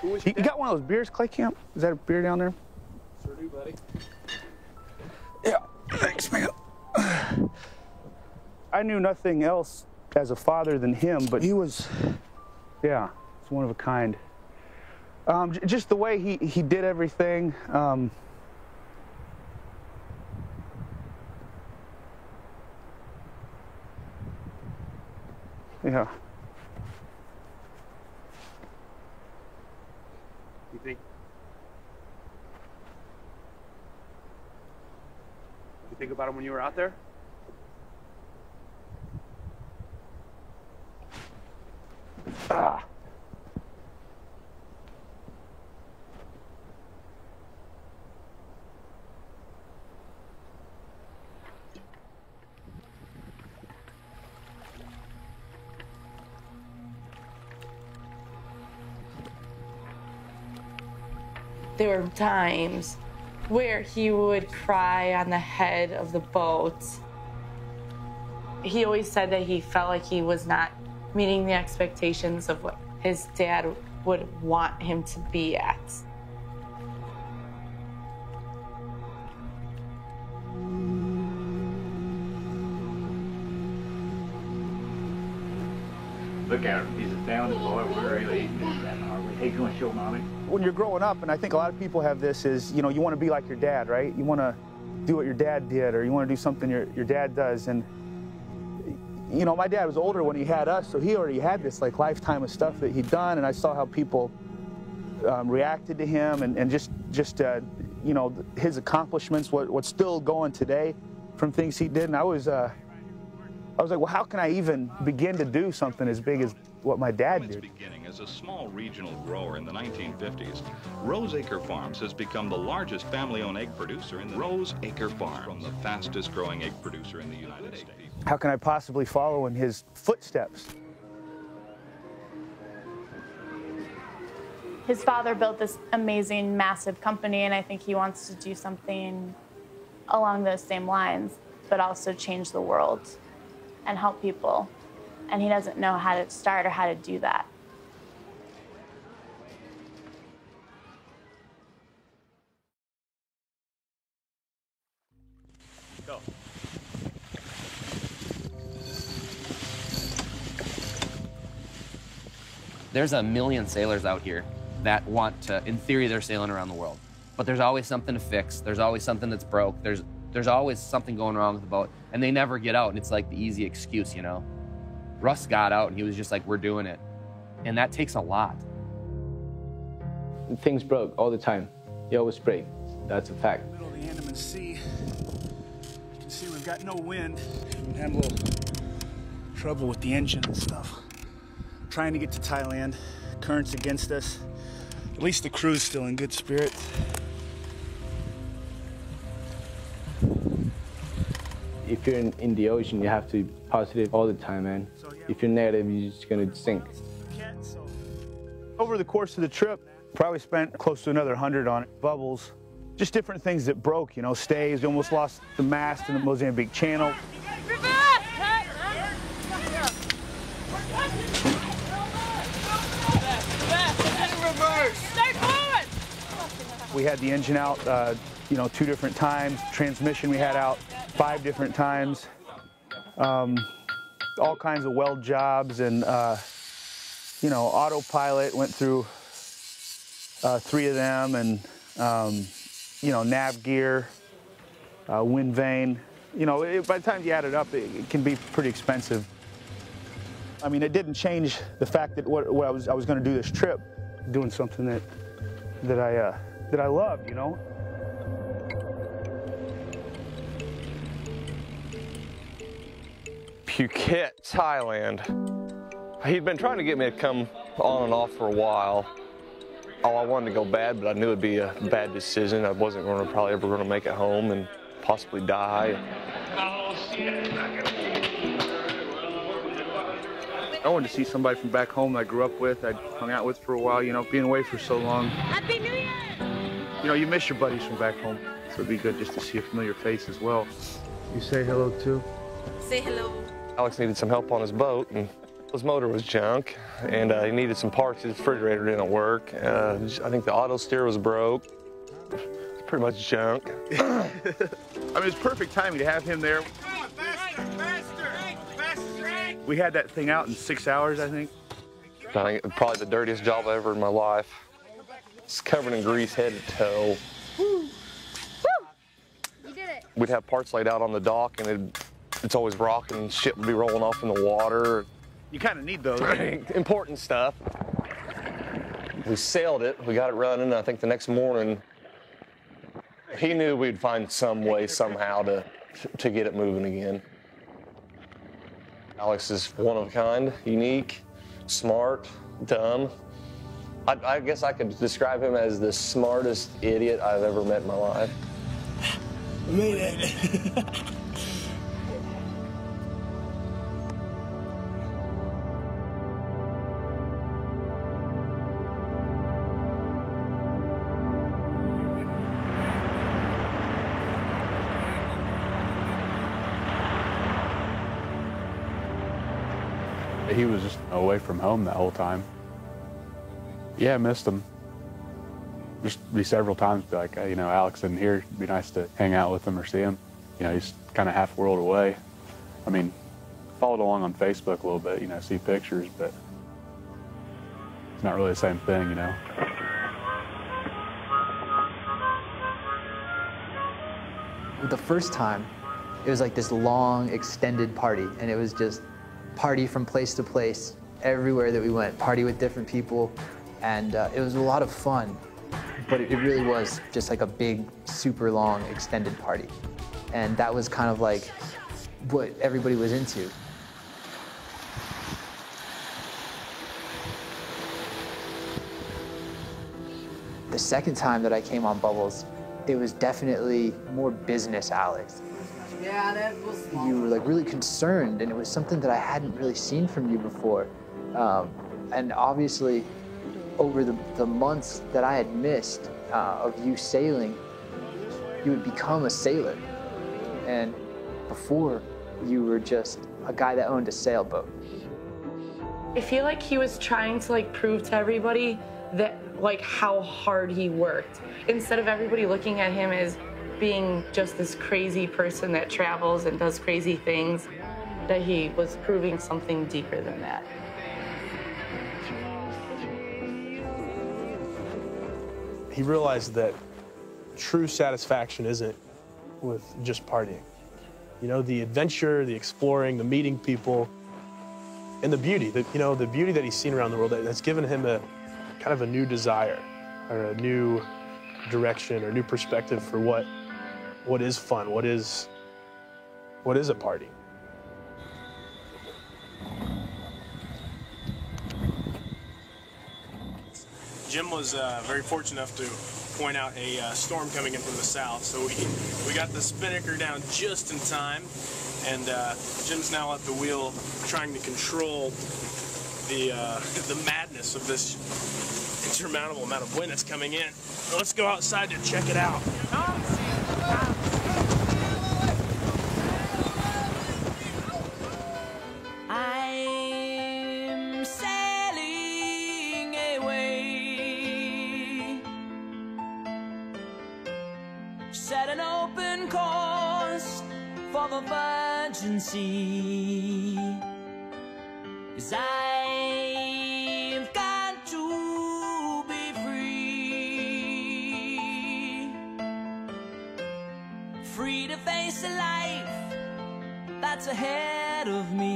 You dad? Got one of those beers, Clay Camp? Is that a beer down there? Sure do, buddy. Yeah, thanks, man. I knew nothing else as a father than him, but he was, yeah, it's one of a kind. Um, j just the way he, he did everything. Um, yeah. You think, you think about him when you were out there? Ah. There were times where he would cry on the head of the boat. He always said that he felt like he was not meeting the expectations of what his dad would want him to be at. Look at him. He's a talented boy. We're really eating his grandma. Hey, you want to show mommy? When you're growing up, and I think a lot of people have this, is, you know, you want to be like your dad, right? You want to do what your dad did, or you want to do something your, your dad does. And, you know, my dad was older when he had us, so he already had this, like, lifetime of stuff that he'd done. And I saw how people um, reacted to him and, and just, just uh, you know, his accomplishments, what, what's still going today from things he did. And I was... Uh, I was like, well, how can I even begin to do something as big as what my dad did? Beginning as a small regional grower in the nineteen fifties, Rose Acre Farms has become the largest family-owned egg producer in the Rose Acre Farms, the fastest-growing egg producer in the United States. How can I possibly follow in his footsteps? His father built this amazing, massive company, and I think he wants to do something along those same lines, but also change the world and help people, and he doesn't know how to start or how to do that. Go. There's a million sailors out here that want to, in theory, they're sailing around the world, but there's always something to fix. There's always something that's broke. There's There's always something going wrong with the boat, and they never get out, and it's like the easy excuse, you know? Russ got out, and he was just like, we're doing it. And that takes a lot. Things broke all the time. You always break. That's a fact. In the middle of the Andaman Sea, you can see we've got no wind. We had a little trouble with the engine and stuff. Trying to get to Thailand, currents against us. At least the crew's still in good spirits. If you're in, in the ocean, you have to be positive all the time, man. So, yeah, if you're negative, you're just going to sink. Over the course of the trip, probably spent close to another one hundred on it. Bubbles, just different things that broke, you know, stays. We almost lost the mast in the Mozambique Channel. We had the engine out, uh, you know, two different times. Transmission we had out five different times. Um, all kinds of weld jobs and, uh, you know, autopilot went through uh, three of them, and, um, you know, nav gear, uh, wind vane. You know, it, by the time you add it up, it, it can be pretty expensive. I mean, it didn't change the fact that what, what I was, I was going to do this trip, doing something that, that I, uh, that I love, you know? Phuket, Thailand. He'd been trying to get me to come on and off for a while. Oh, I wanted to go bad, but I knew it'd be a bad decision. I wasn't going to probably ever going to make it home and possibly die. Oh, shit. I wanted to see somebody from back home that I grew up with, I hung out with for a while, you know, being away for so long. Happy New Year! You know, you miss your buddies from back home, so it'd be good just to see a familiar face as well. You say hello, too? Say hello. Alex needed some help on his boat, and his motor was junk, and uh, he needed some parts. His refrigerator didn't work. Uh, I think the auto steer was broke. It's pretty much junk. I mean, it's perfect timing to have him there. Come on, faster, faster, faster! We had that thing out in six hours, I think. I think it was probably the dirtiest job ever in my life. It's covered in grease head to toe. Woo! Woo! You did it. We'd have parts laid out on the dock, and it'd It's always rocking, and shit would be rolling off in the water. You kind of need those. Important stuff. We sailed it, we got it running. I think the next morning, he knew we'd find some way somehow to, to get it moving again. Alex is one of a kind, unique, smart, dumb. I, I guess I could describe him as the smartest idiot I've ever met in my life. I made it. He was just away from home that whole time. Yeah, I missed him. Just be several times, be like, hey, you know, Alex isn't here. It'd be nice to hang out with him or see him. You know, he's kind of half world away. I mean, followed along on Facebook a little bit, you know, see pictures, but it's not really the same thing, you know. The first time, it was like this long, extended party, and it was just party from place to place, everywhere that we went, party with different people, and uh, it was a lot of fun, but it really was just like a big, super long, extended party. And that was kind of like what everybody was into. The second time that I came on Bubbles, it was definitely more business Alex. Yeah, that was long. You were like really concerned, and it was something that I hadn't really seen from you before. Um, and obviously, over the, the months that I had missed uh, of you sailing, you would become a sailor. And before, you were just a guy that owned a sailboat. I feel like he was trying to like prove to everybody that like how hard he worked. Instead of everybody looking at him as being just this crazy person that travels and does crazy things, that he was proving something deeper than that. He realized that true satisfaction isn't with just partying. You know, the adventure, the exploring, the meeting people, and the beauty, the, you know, the beauty that he's seen around the world, that, that's given him a kind of a new desire or a new direction or new perspective for what, what is fun, what is, what is a party. Jim was uh, very fortunate enough to point out a uh, storm coming in from the south, so we, we got the spinnaker down just in time, and uh, Jim's now at the wheel trying to control the uh, the madness of this insurmountable amount of wind that's coming in. So let's go outside to check it out. I'm sailing away, set an open course for the virgin sea, 'cause I've got to be free, free to face the life that's ahead of me.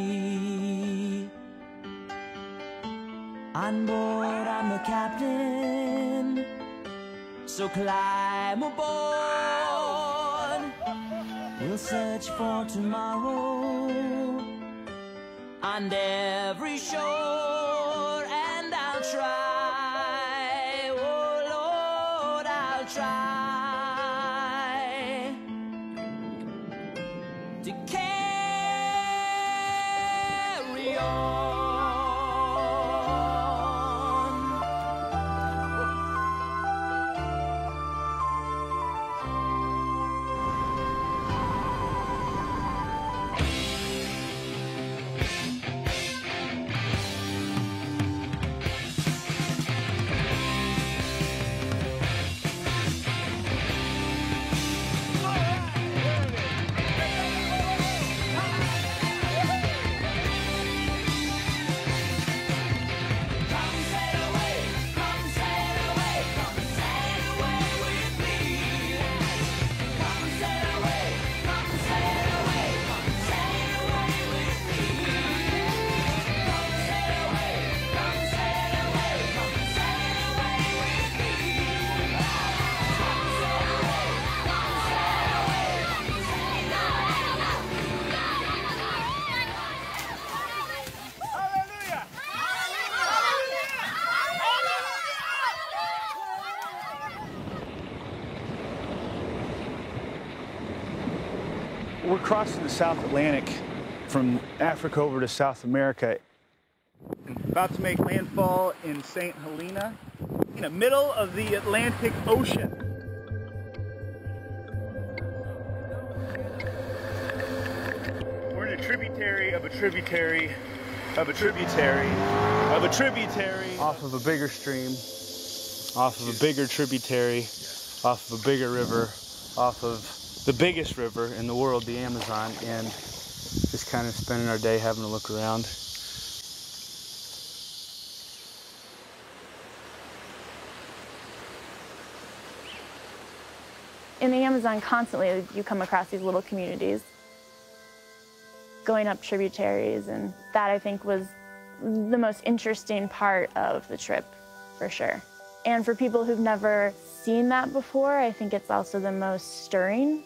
On board, I'm the captain, so climb aboard. We'll search for tomorrow on every shore, and I'll try, oh Lord, I'll try to carry on. We're crossing the South Atlantic from Africa over to South America. About to make landfall in Saint Helena, in the middle of the Atlantic Ocean. We're in a tributary of a tributary of a tributary, of a tributary. Off of a bigger stream, off of a bigger tributary, off of a bigger river, off of the biggest river in the world, the Amazon, and just kind of spending our day having a look around. In the Amazon, constantly you come across these little communities going up tributaries, and that I think was the most interesting part of the trip, for sure. And for people who've never seen that before, I think it's also the most stirring,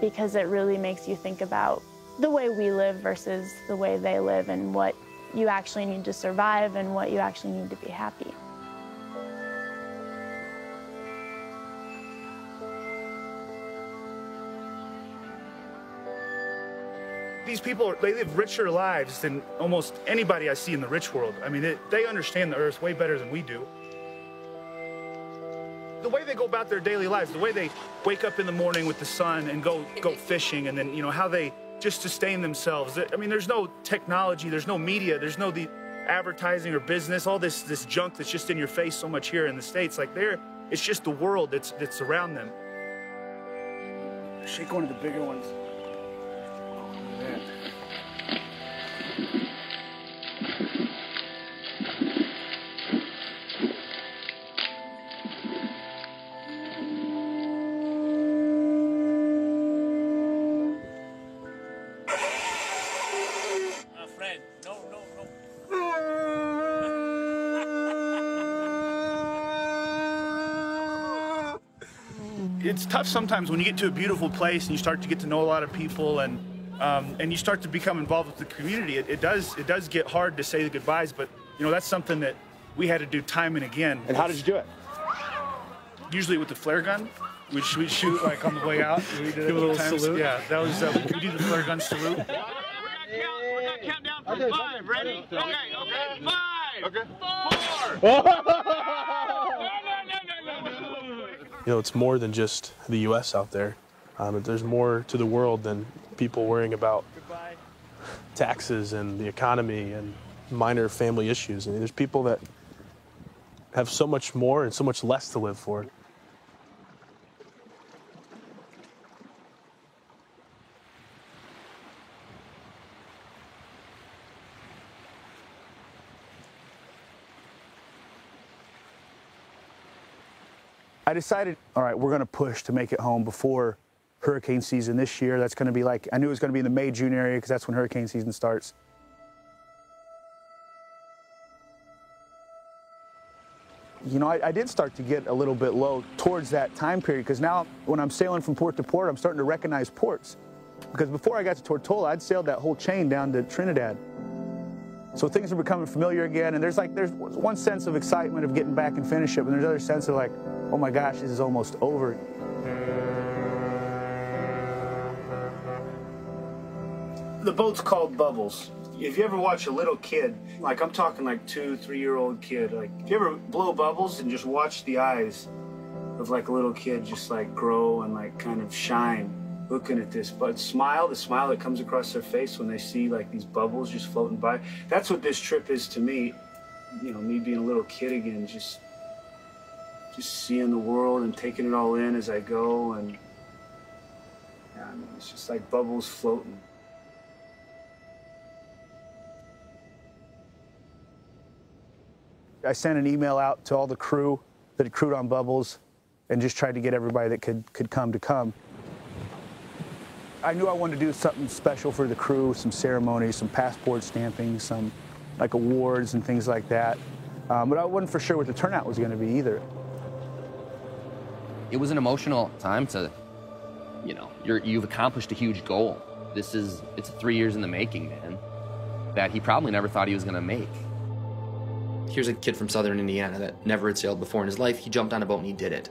because it really makes you think about the way we live versus the way they live, and what you actually need to survive and what you actually need to be happy. These people, they live richer lives than almost anybody I see in the rich world. I mean, they, they understand the earth way better than we do. The way they go about their daily lives, the way they wake up in the morning with the sun and go, go fishing, and then, you know, how they just sustain themselves. I mean, there's no technology, there's no media, there's no the advertising or business, all this, this junk that's just in your face so much here in the States. Like, they're, it's just the world that's, that's around them. Shake one of the bigger ones. It's tough sometimes when you get to a beautiful place and you start to get to know a lot of people, and um, and you start to become involved with the community. It, it does it does get hard to say the goodbyes, but you know, that's something that we had to do time and again. And how did you do it? Usually with the flare gun, which we shoot like on the way out. We did a little salute. Yeah, that was uh, we do the flare gun salute. We're gonna count down from okay, five. Ready? Okay, okay, five. Okay. Four. You know, it's more than just the U S out there. Um, there's more to the world than people worrying about Goodbye. taxes and the economy and minor family issues. I mean, there's people that have so much more and so much less to live for. I decided, all right, we're going to push to make it home before hurricane season this year. That's going to be like, I knew it was going to be in the May, June area, because that's when hurricane season starts. You know, I, I did start to get a little bit low towards that time period, because now when I'm sailing from port to port, I'm starting to recognize ports. Because before I got to Tortola, I'd sailed that whole chain down to Trinidad. So things are becoming familiar again, and there's like, there's one sense of excitement of getting back and finish it, and there's another sense of like, oh my gosh, this is almost over. The boat's called Bubbles. If you ever watch a little kid, like I'm talking like two, three-year-old kid, like if you ever blow bubbles and just watch the eyes of like a little kid just like grow and like kind of shine looking at this, but smile, the smile that comes across their face when they see like these bubbles just floating by, that's what this trip is to me. You know, me being a little kid again, just Just seeing the world and taking it all in as I go, and yeah, I mean, it's just like bubbles floating. I sent an email out to all the crew that had crewed on Bubbles and just tried to get everybody that could, could come to come. I knew I wanted to do something special for the crew, some ceremonies, some passport stamping, some like awards and things like that. Um, but I wasn't for sure what the turnout was going to be either. It was an emotional time to, you know, you're, you've accomplished a huge goal. This is, it's three years in the making, man, that he probably never thought he was going to make. Here's a kid from Southern Indiana that never had sailed before in his life. He jumped on a boat and he did it.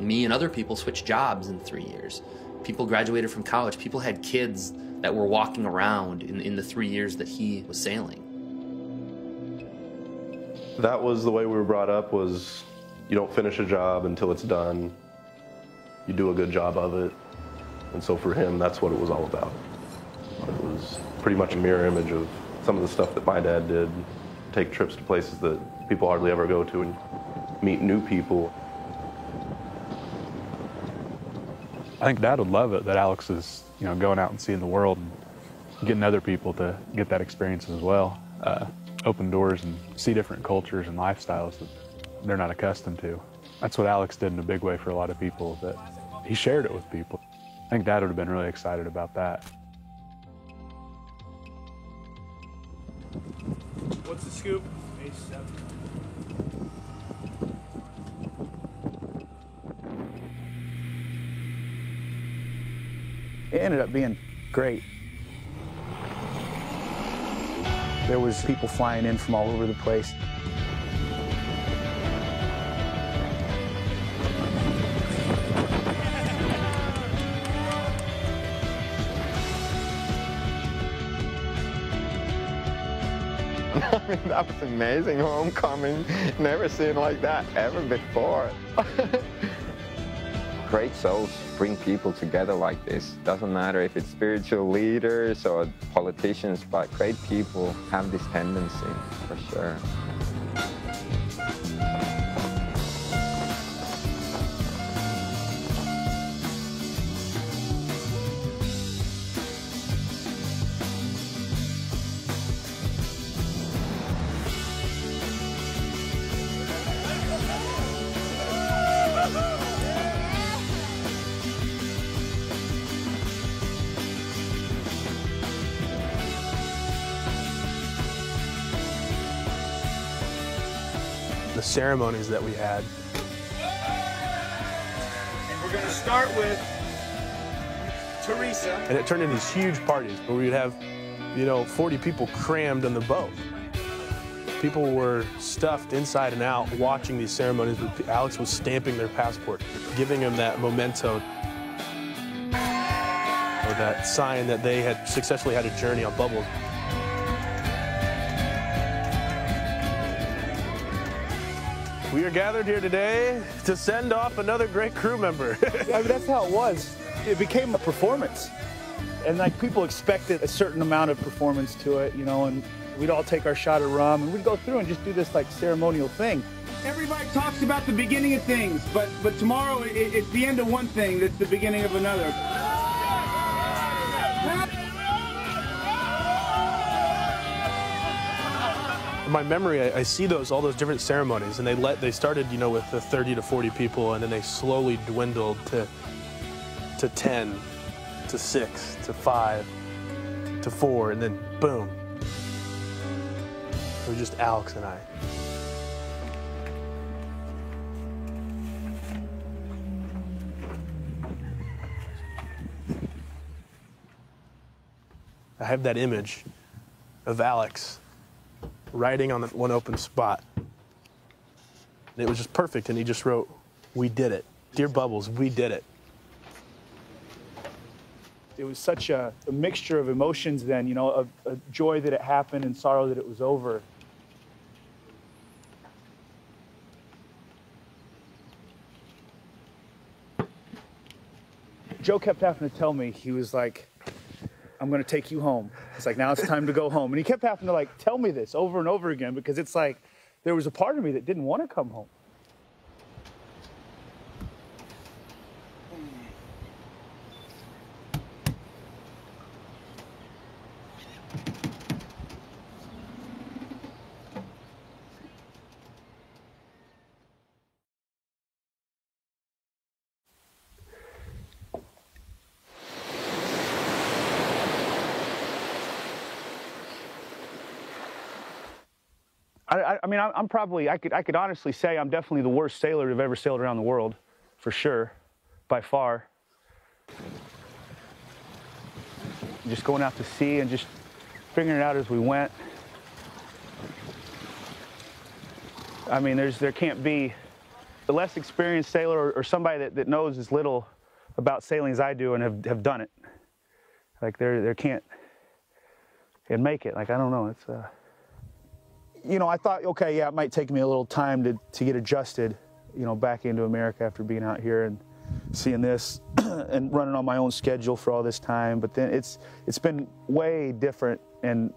Me and other people switched jobs in three years. People graduated from college. People had kids that were walking around in, in the three years that he was sailing. That was the way we were brought up, was you don't finish a job until it's done. You do a good job of it. And so for him, that's what it was all about. It was pretty much a mirror image of some of the stuff that my dad did, take trips to places that people hardly ever go to and meet new people. I think Dad would love it that Alex is, you know, going out and seeing the world and getting other people to get that experience as well. Uh, open doors and see different cultures and lifestyles that they're not accustomed to. That's what Alex did in a big way for a lot of people, that he shared it with people. I think Dad would have been really excited about that. What's the scoop? Page seven. It ended up being great. There was people flying in from all over the place. I mean, that was amazing homecoming. Never seen like that ever before. Great souls bring people together like this. Doesn't matter if it's spiritual leaders or politicians, but great people have this tendency, for sure. Ceremonies that we had. And we're going to start with Teresa. And it turned into these huge parties where we would have, you know, forty people crammed on the boat. People were stuffed inside and out watching these ceremonies. Alex was stamping their passport, giving them that memento, or that sign that they had successfully had a journey on Bubbles. We are gathered here today to send off another great crew member. I mean, that's how it was. It became a performance. And like people expected a certain amount of performance to it, you know, and we'd all take our shot of rum and we'd go through and just do this like ceremonial thing. Everybody talks about the beginning of things, but, but tomorrow it, it's the end of one thing that's the beginning of another. In my memory, I, I see those, all those different ceremonies, and they let, they started, you know, with the thirty to forty people, and then they slowly dwindled to, to ten, to six, to five, to four, and then boom. It was just Alex and I. I have that image of Alex writing on the one open spot. It was just perfect, and he just wrote, "We did it. Dear Bubbles, we did it." It was such a, a mixture of emotions then, you know, of, of joy that it happened and sorrow that it was over. Joe kept having to tell me, he was like, "I'm gonna take you home." It's like, now it's time to go home. And he kept having to like tell me this over and over again, because it's like, there was a part of me that didn't want to come home. I, I mean, I'm probably, I could, I could honestly say I'm definitely the worst sailor who've ever sailed around the world, for sure, by far. Just going out to sea and just figuring it out as we went. I mean, there's, there can't be a less experienced sailor or, or somebody that, that knows as little about sailing as I do and have, have done it. Like, there, there can't, and make it, like, I don't know, it's, uh... You know, I thought, okay, yeah, it might take me a little time to, to get adjusted, you know, back into America after being out here. And seeing this and running on my own schedule for all this time. But then it's it's been way different and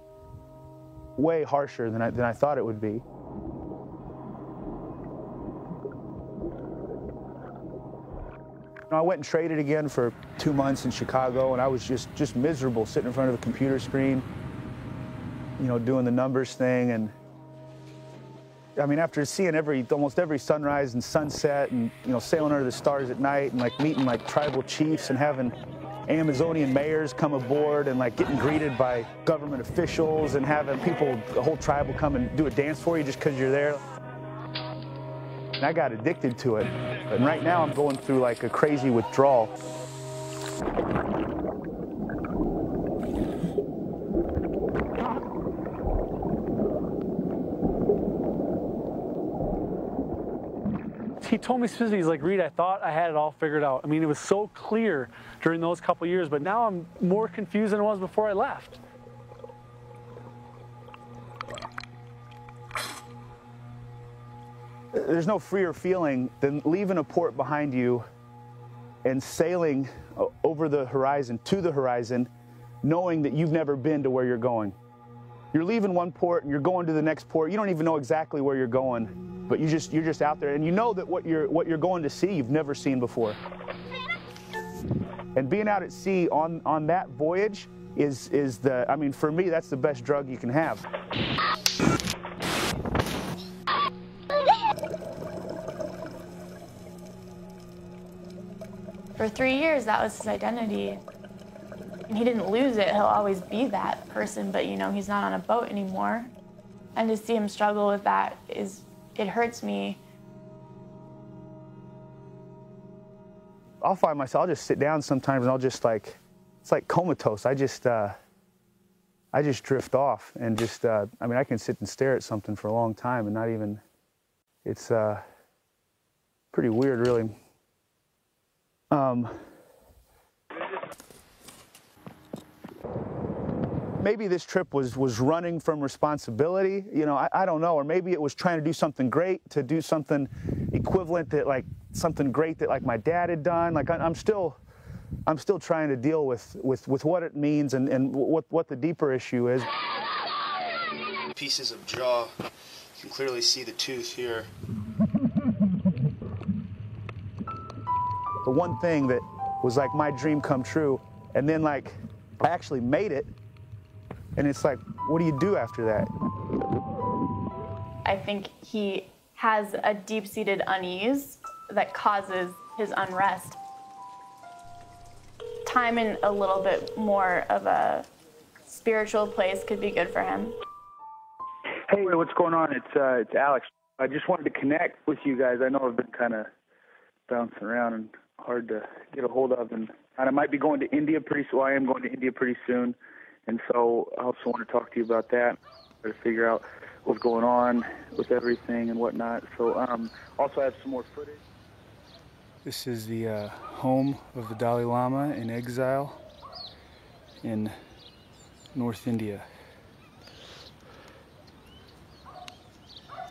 way harsher than I, than I thought it would be. I went and traded again for two months in Chicago, and I was just, just miserable sitting in front of a computer screen, you know, doing the numbers thing. And I mean, after seeing every, almost every sunrise and sunset and, you know, sailing under the stars at night and like meeting like tribal chiefs and having Amazonian mayors come aboard and like getting greeted by government officials and having people, the whole tribe will come and do a dance for you just because you're there. And I got addicted to it. And right now I'm going through like a crazy withdrawal. He told me specifically, he's like, Reed, I thought I had it all figured out. I mean, it was so clear during those couple years, but now I'm more confused than I was before I left. There's no freer feeling than leaving a port behind you and sailing over the horizon, to the horizon, knowing that you've never been to where you're going. You're leaving one port and you're going to the next port. You don't even know exactly where you're going, but you just, you're just out there and you know that what you're, what you're going to see, you've never seen before. And being out at sea on, on that voyage is, is the, I mean, for me, that's the best drug you can have. For three years, that was his identity. And he didn't lose it. He'll always be that person, but, you know, he's not on a boat anymore. And to see him struggle with that is, it hurts me. I'll find myself, I'll just sit down sometimes and I'll just like, it's like comatose. I just, uh, I just drift off and just, uh, I mean, I can sit and stare at something for a long time and not even, it's uh, pretty weird, really. Um, maybe this trip was, was running from responsibility, you know, I, I don't know, or maybe it was trying to do something great, to do something equivalent that like, something great that like my dad had done. Like I, I'm still, I'm still trying to deal with, with, with what it means and, and what, what the deeper issue is. Pieces of jaw, you can clearly see the tooth here. The one thing that was like my dream come true, and then like I actually made it, and it's like, what do you do after that? I think he has a deep-seated unease that causes his unrest. Time in a little bit more of a spiritual place could be good for him. Hey, what's going on? It's uh, it's Alex. I just wanted to connect with you guys. I know I've been kind of bouncing around and hard to get a hold of, and, and I might be going to India pretty soon. Well, I am going to India pretty soon, and so I also want to talk to you about that, to figure out what's going on with everything and whatnot. So um, also I have some more footage. This is the uh, home of the Dalai Lama in exile in North India.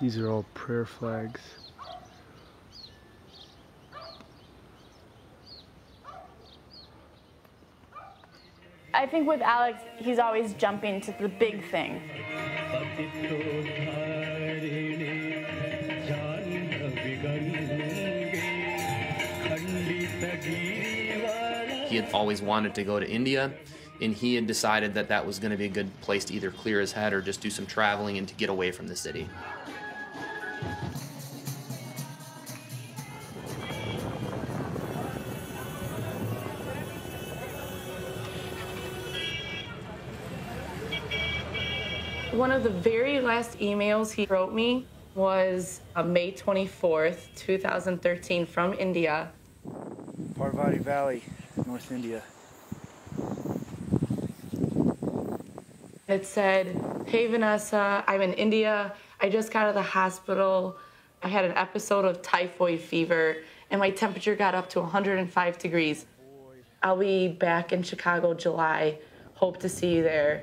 These are all prayer flags. I think with Alex, he's always jumping to the big thing. He had always wanted to go to India, and he had decided that that was going to be a good place to either clear his head or just do some traveling and to get away from the city. One of the very last emails he wrote me was on May twenty-fourth, two thousand thirteen, from India. Parvati Valley, North India. It said, hey Vanessa, I'm in India. I just got out of the hospital. I had an episode of typhoid fever and my temperature got up to one hundred five degrees. I'll be back in Chicago July. Hope to see you there.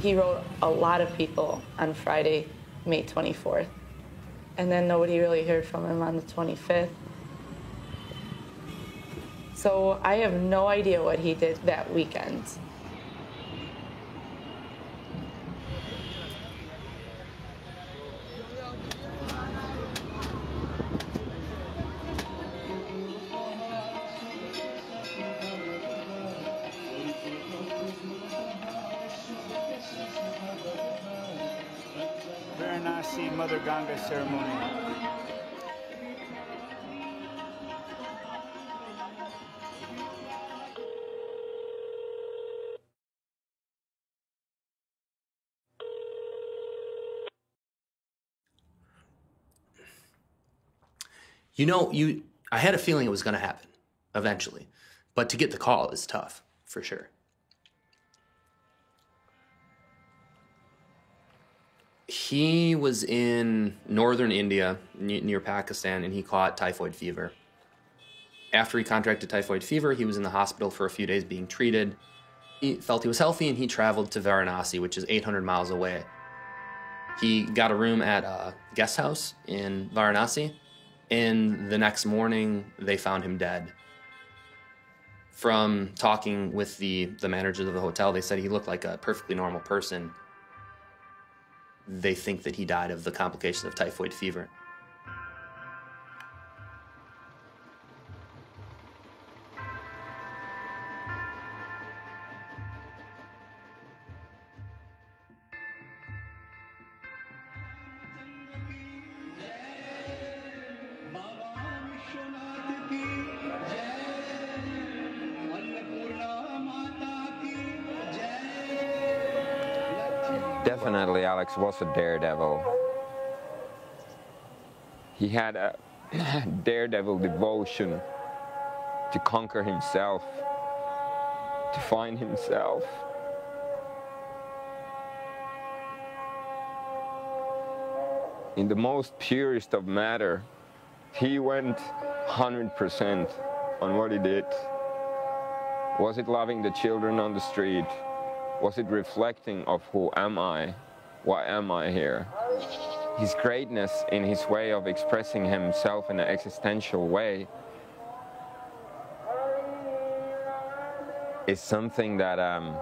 He wrote a lot of people on Friday, May twenty-fourth. and then nobody really heard from him on the twenty-fifth. So I have no idea what he did that weekend. Varanasi Mother Ganga ceremony. You know, you, I had a feeling it was going to happen eventually, but to get the call is tough, for sure. He was in northern India, near Pakistan, and he caught typhoid fever. After he contracted typhoid fever, he was in the hospital for a few days being treated. He felt he was healthy, and he traveled to Varanasi, which is eight hundred miles away. He got a room at a guest house in Varanasi, and the next morning, they found him dead. From talking with the, the managers of the hotel, they said he looked like a perfectly normal person. They think that he died of the complications of typhoid fever. Definitely, Alex was a daredevil. He had a daredevil devotion to conquer himself, to find himself. In the most purest of matter, he went one hundred percent on what he did. Was it loving the children on the street? Was it reflecting of who am I? Why am I here? His greatness in his way of expressing himself in an existential way is something that um,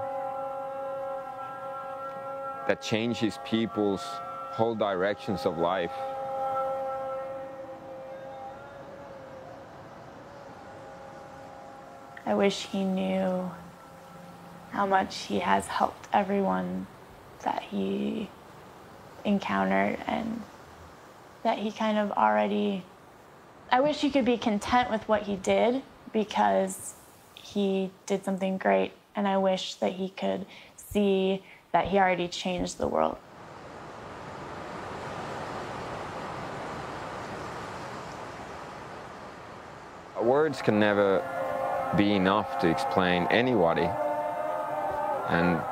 that changes people's whole directions of life. I wish he knew how much he has helped everyone that he encountered, and that he kind of already, I wish he could be content with what he did because he did something great, and I wish that he could see that he already changed the world. Words can never be enough to explain anybody. And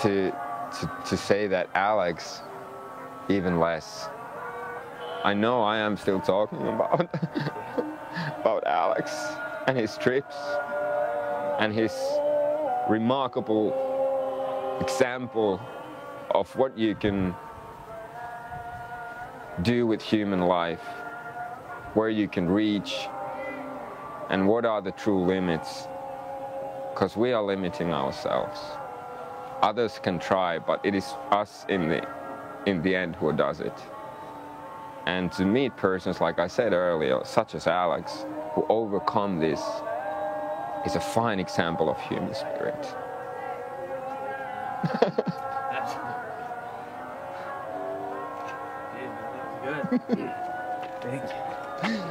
to, to, to say that Alex, even less. I know I am still talking about, about Alex and his trips and his remarkable example of what you can do with human life, where you can reach, and what are the true limits. Because we are limiting ourselves. Others can try, but it is us in the, in the end who does it. And to meet persons, like I said earlier, such as Alex, who overcome this, is a fine example of human spirit. That's good. Thank you.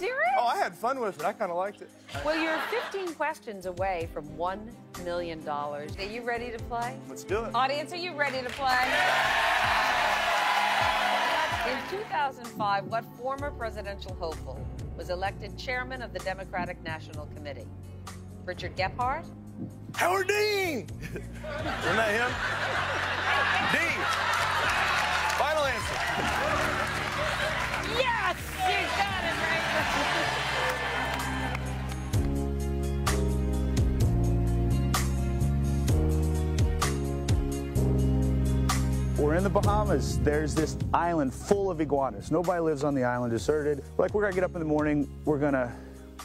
serious? Oh, I had fun with it. I kind of liked it. Well, you're fifteen questions away from one million dollars. Are you ready to play? Let's do it. Audience, are you ready to play? In two thousand five, what former presidential hopeful was elected chairman of the Democratic National Committee? Richard Gephardt? Howard Dean! Isn't that him? Dean! Final answer. Yes! You got it right. We're in the Bahamas. There's this island full of iguanas. Nobody lives on the island, deserted. Like, we're gonna get up in the morning, we're gonna,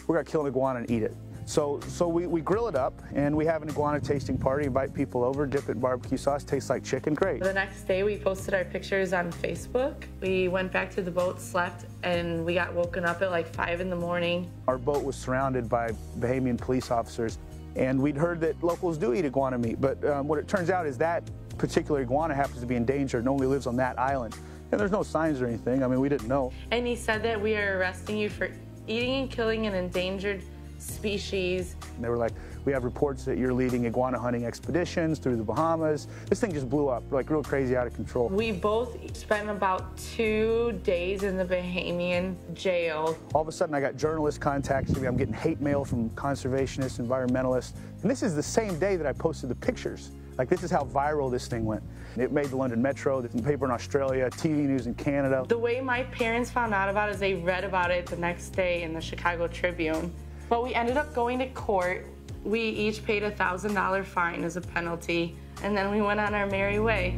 we're gonna kill an iguana and eat it. So, so we, we grill it up, and we have an iguana tasting party, invite people over, dip it in barbecue sauce, tastes like chicken, great. The next day, we posted our pictures on Facebook. We went back to the boat, slept, and we got woken up at like five in the morning. Our boat was surrounded by Bahamian police officers, and we'd heard that locals do eat iguana meat, but um, what it turns out is that particular iguana happens to be endangered and only lives on that island. And there's no signs or anything, I mean, we didn't know. And he said that we are arresting you for eating and killing an endangered species. And they were like, we have reports that you're leading iguana hunting expeditions through the Bahamas. This thing just blew up, like real crazy, out of control. We both spent about two days in the Bahamian jail. All of a sudden, I got journalists contacting me. I'm getting hate mail from conservationists, environmentalists. And this is the same day that I posted the pictures. Like, this is how viral this thing went. It made the London Metro, the paper in Australia, T V news in Canada. The way my parents found out about it is they read about it the next day in the Chicago Tribune. But we ended up going to court. We each paid a one thousand dollar fine as a penalty, and then we went on our merry way.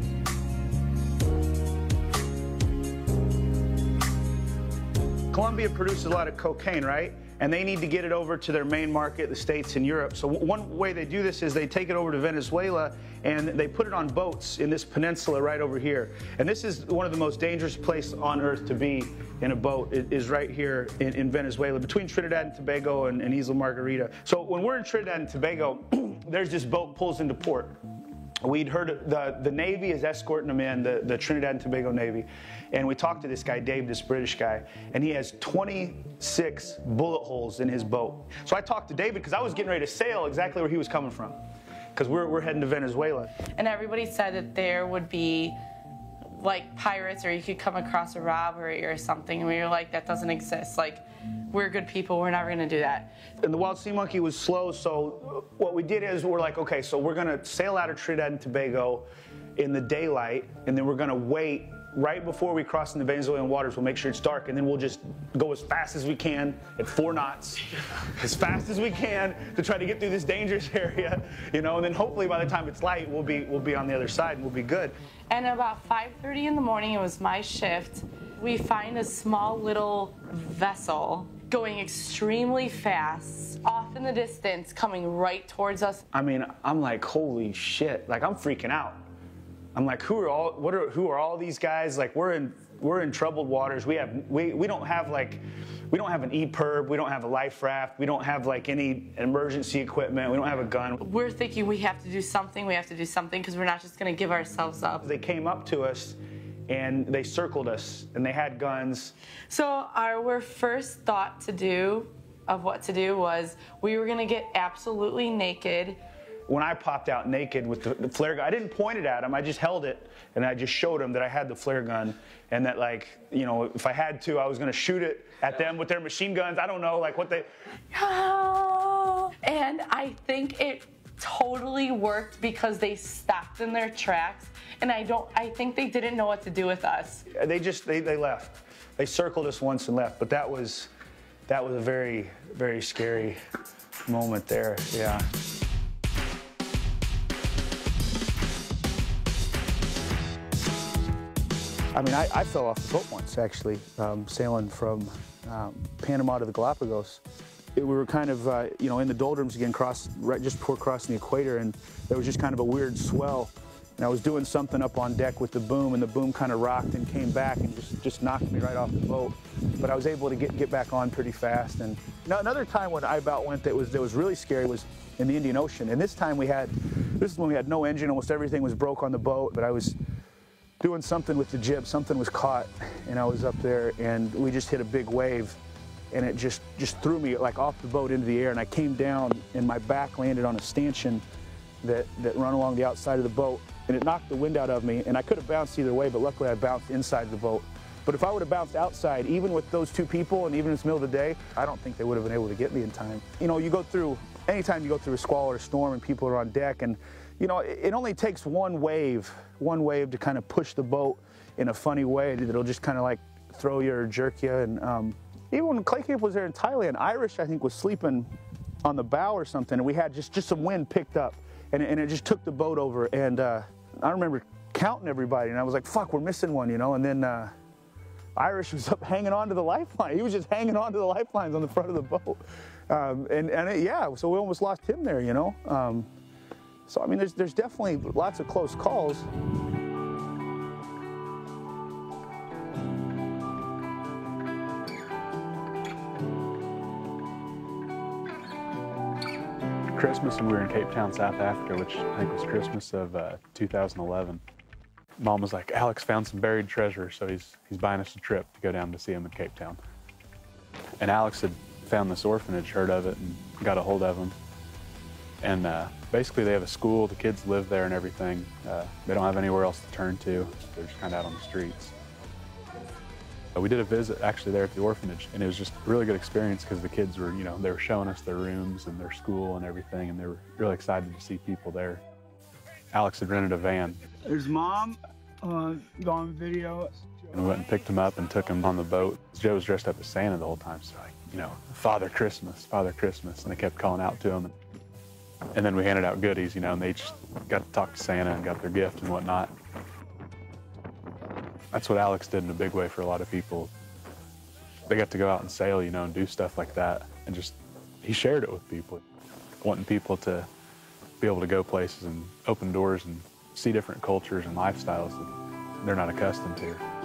Colombia produces a lot of cocaine, right? And they need to get it over to their main market, the States and Europe. So one way they do this is they take it over to Venezuela and they put it on boats in this peninsula right over here. And this is one of the most dangerous places on earth to be in a boat, it is right here in, in Venezuela, between Trinidad and Tobago and, and Isla Margarita. So when we're in Trinidad and Tobago, there's this boat pulls into port. We'd heard the, the Navy is escorting them in, the, the Trinidad and Tobago Navy. And we talked to this guy, Dave, this British guy, and he has twenty-six bullet holes in his boat. So I talked to David because I was getting ready to sail exactly where he was coming from, because we're, we're heading to Venezuela. And everybody said that there would be like pirates or you could come across a robbery or something. And we were like, that doesn't exist. Like, we're good people, we're never gonna do that. And the Wild Sea Monkey was slow, so what we did is we're like, okay, so we're gonna sail out of Trinidad and Tobago in the daylight, and then we're gonna wait right before we cross into Venezuelan waters. We'll make sure it's dark, and then we'll just go as fast as we can at four knots, as fast as we can to try to get through this dangerous area, you know, and then hopefully by the time it's light, we'll be, we'll be on the other side and we'll be good. And about five thirty in the morning, it was my shift, we find a small little vessel going extremely fast, off in the distance, coming right towards us. I mean, I'm like, holy shit. Like, I'm freaking out. I'm like, who are all, what are, who are all these guys? Like, we're in, we're in troubled waters. We have, we, we don't have like, we don't have an E P I R B. We don't have a life raft. We don't have like any emergency equipment. We don't have a gun. We're thinking we have to do something. We have to do something because we're not just gonna give ourselves up. They came up to us and they circled us, and they had guns. So our first thought to do, of what to do, was we were gonna get absolutely naked. When I popped out naked with the, the flare gun, I didn't point it at him, I just held it, and I just showed him that I had the flare gun, and that, like, you know, if I had to, I was gonna shoot it at them with their machine guns, I don't know, like, what they... And I think it totally worked because they stopped in their tracks, and I don't, I think they didn't know what to do with us. They just, they, they left. They circled us once and left, but that was, that was a very, very scary moment there, yeah. I mean, I, I fell off the boat once, actually, um, sailing from um, Panama to the Galapagos. It, we were kind of, uh, you know, in the doldrums again, cross, right just before crossing the equator, and there was just kind of a weird swell. And I was doing something up on deck with the boom, and the boom kind of rocked and came back and just, just knocked me right off the boat. But I was able to get, get back on pretty fast. And now another time when I about went that was, that was really scary was in the Indian Ocean. And this time we had, this is when we had no engine, almost everything was broke on the boat, but I was doing something with the jib, something was caught, and I was up there, and we just hit a big wave. and it just, just threw me like off the boat into the air, and I came down and my back landed on a stanchion that, that run along the outside of the boat, and it knocked the wind out of me, and I could have bounced either way, but luckily I bounced inside the boat. But if I would have bounced outside, even with those two people and even in the middle of the day, I don't think they would have been able to get me in time. You know, you go through, anytime you go through a squall or a storm and people are on deck, and you know, it only takes one wave, one wave to kind of push the boat in a funny way that'll just kind of like throw you or jerk you. And um, even when Clay Camp was there in Thailand, Irish, I think, was sleeping on the bow or something, and we had just, just some wind picked up, and, and it just took the boat over. And uh, I remember counting everybody, and I was like, fuck, we're missing one, you know, and then, uh, Irish was up hanging on to the lifeline. He was just hanging on to the lifelines on the front of the boat. Um, and and it, yeah, so we almost lost him there, you know? Um, so, I mean, there's, there's definitely lots of close calls. Christmas, and we were in Cape Town, South Africa, which I think was Christmas of uh, two thousand eleven. Mom was like, Alex found some buried treasure, so he's, he's buying us a trip to go down to see him in Cape Town. And Alex had found this orphanage, heard of it, and got a hold of him. And uh, basically they have a school, the kids live there and everything. Uh, they don't have anywhere else to turn to. They're just kind of out on the streets. But we did a visit actually there at the orphanage, and it was just a really good experience because the kids were, you know, they were showing us their rooms and their school and everything, and they were really excited to see people there. Alex had rented a van. There's Mom uh, on video. And we went and picked him up and took him on the boat. Joe was dressed up as Santa the whole time, so like, you know, Father Christmas, Father Christmas, and they kept calling out to him. And then we handed out goodies, you know, and they just got to talk to Santa and got their gift and whatnot. That's what Alex did in a big way for a lot of people. They got to go out and sail, you know, and do stuff like that, and just, he shared it with people, wanting people to be able to go places and open doors and see different cultures and lifestyles that they're not accustomed to.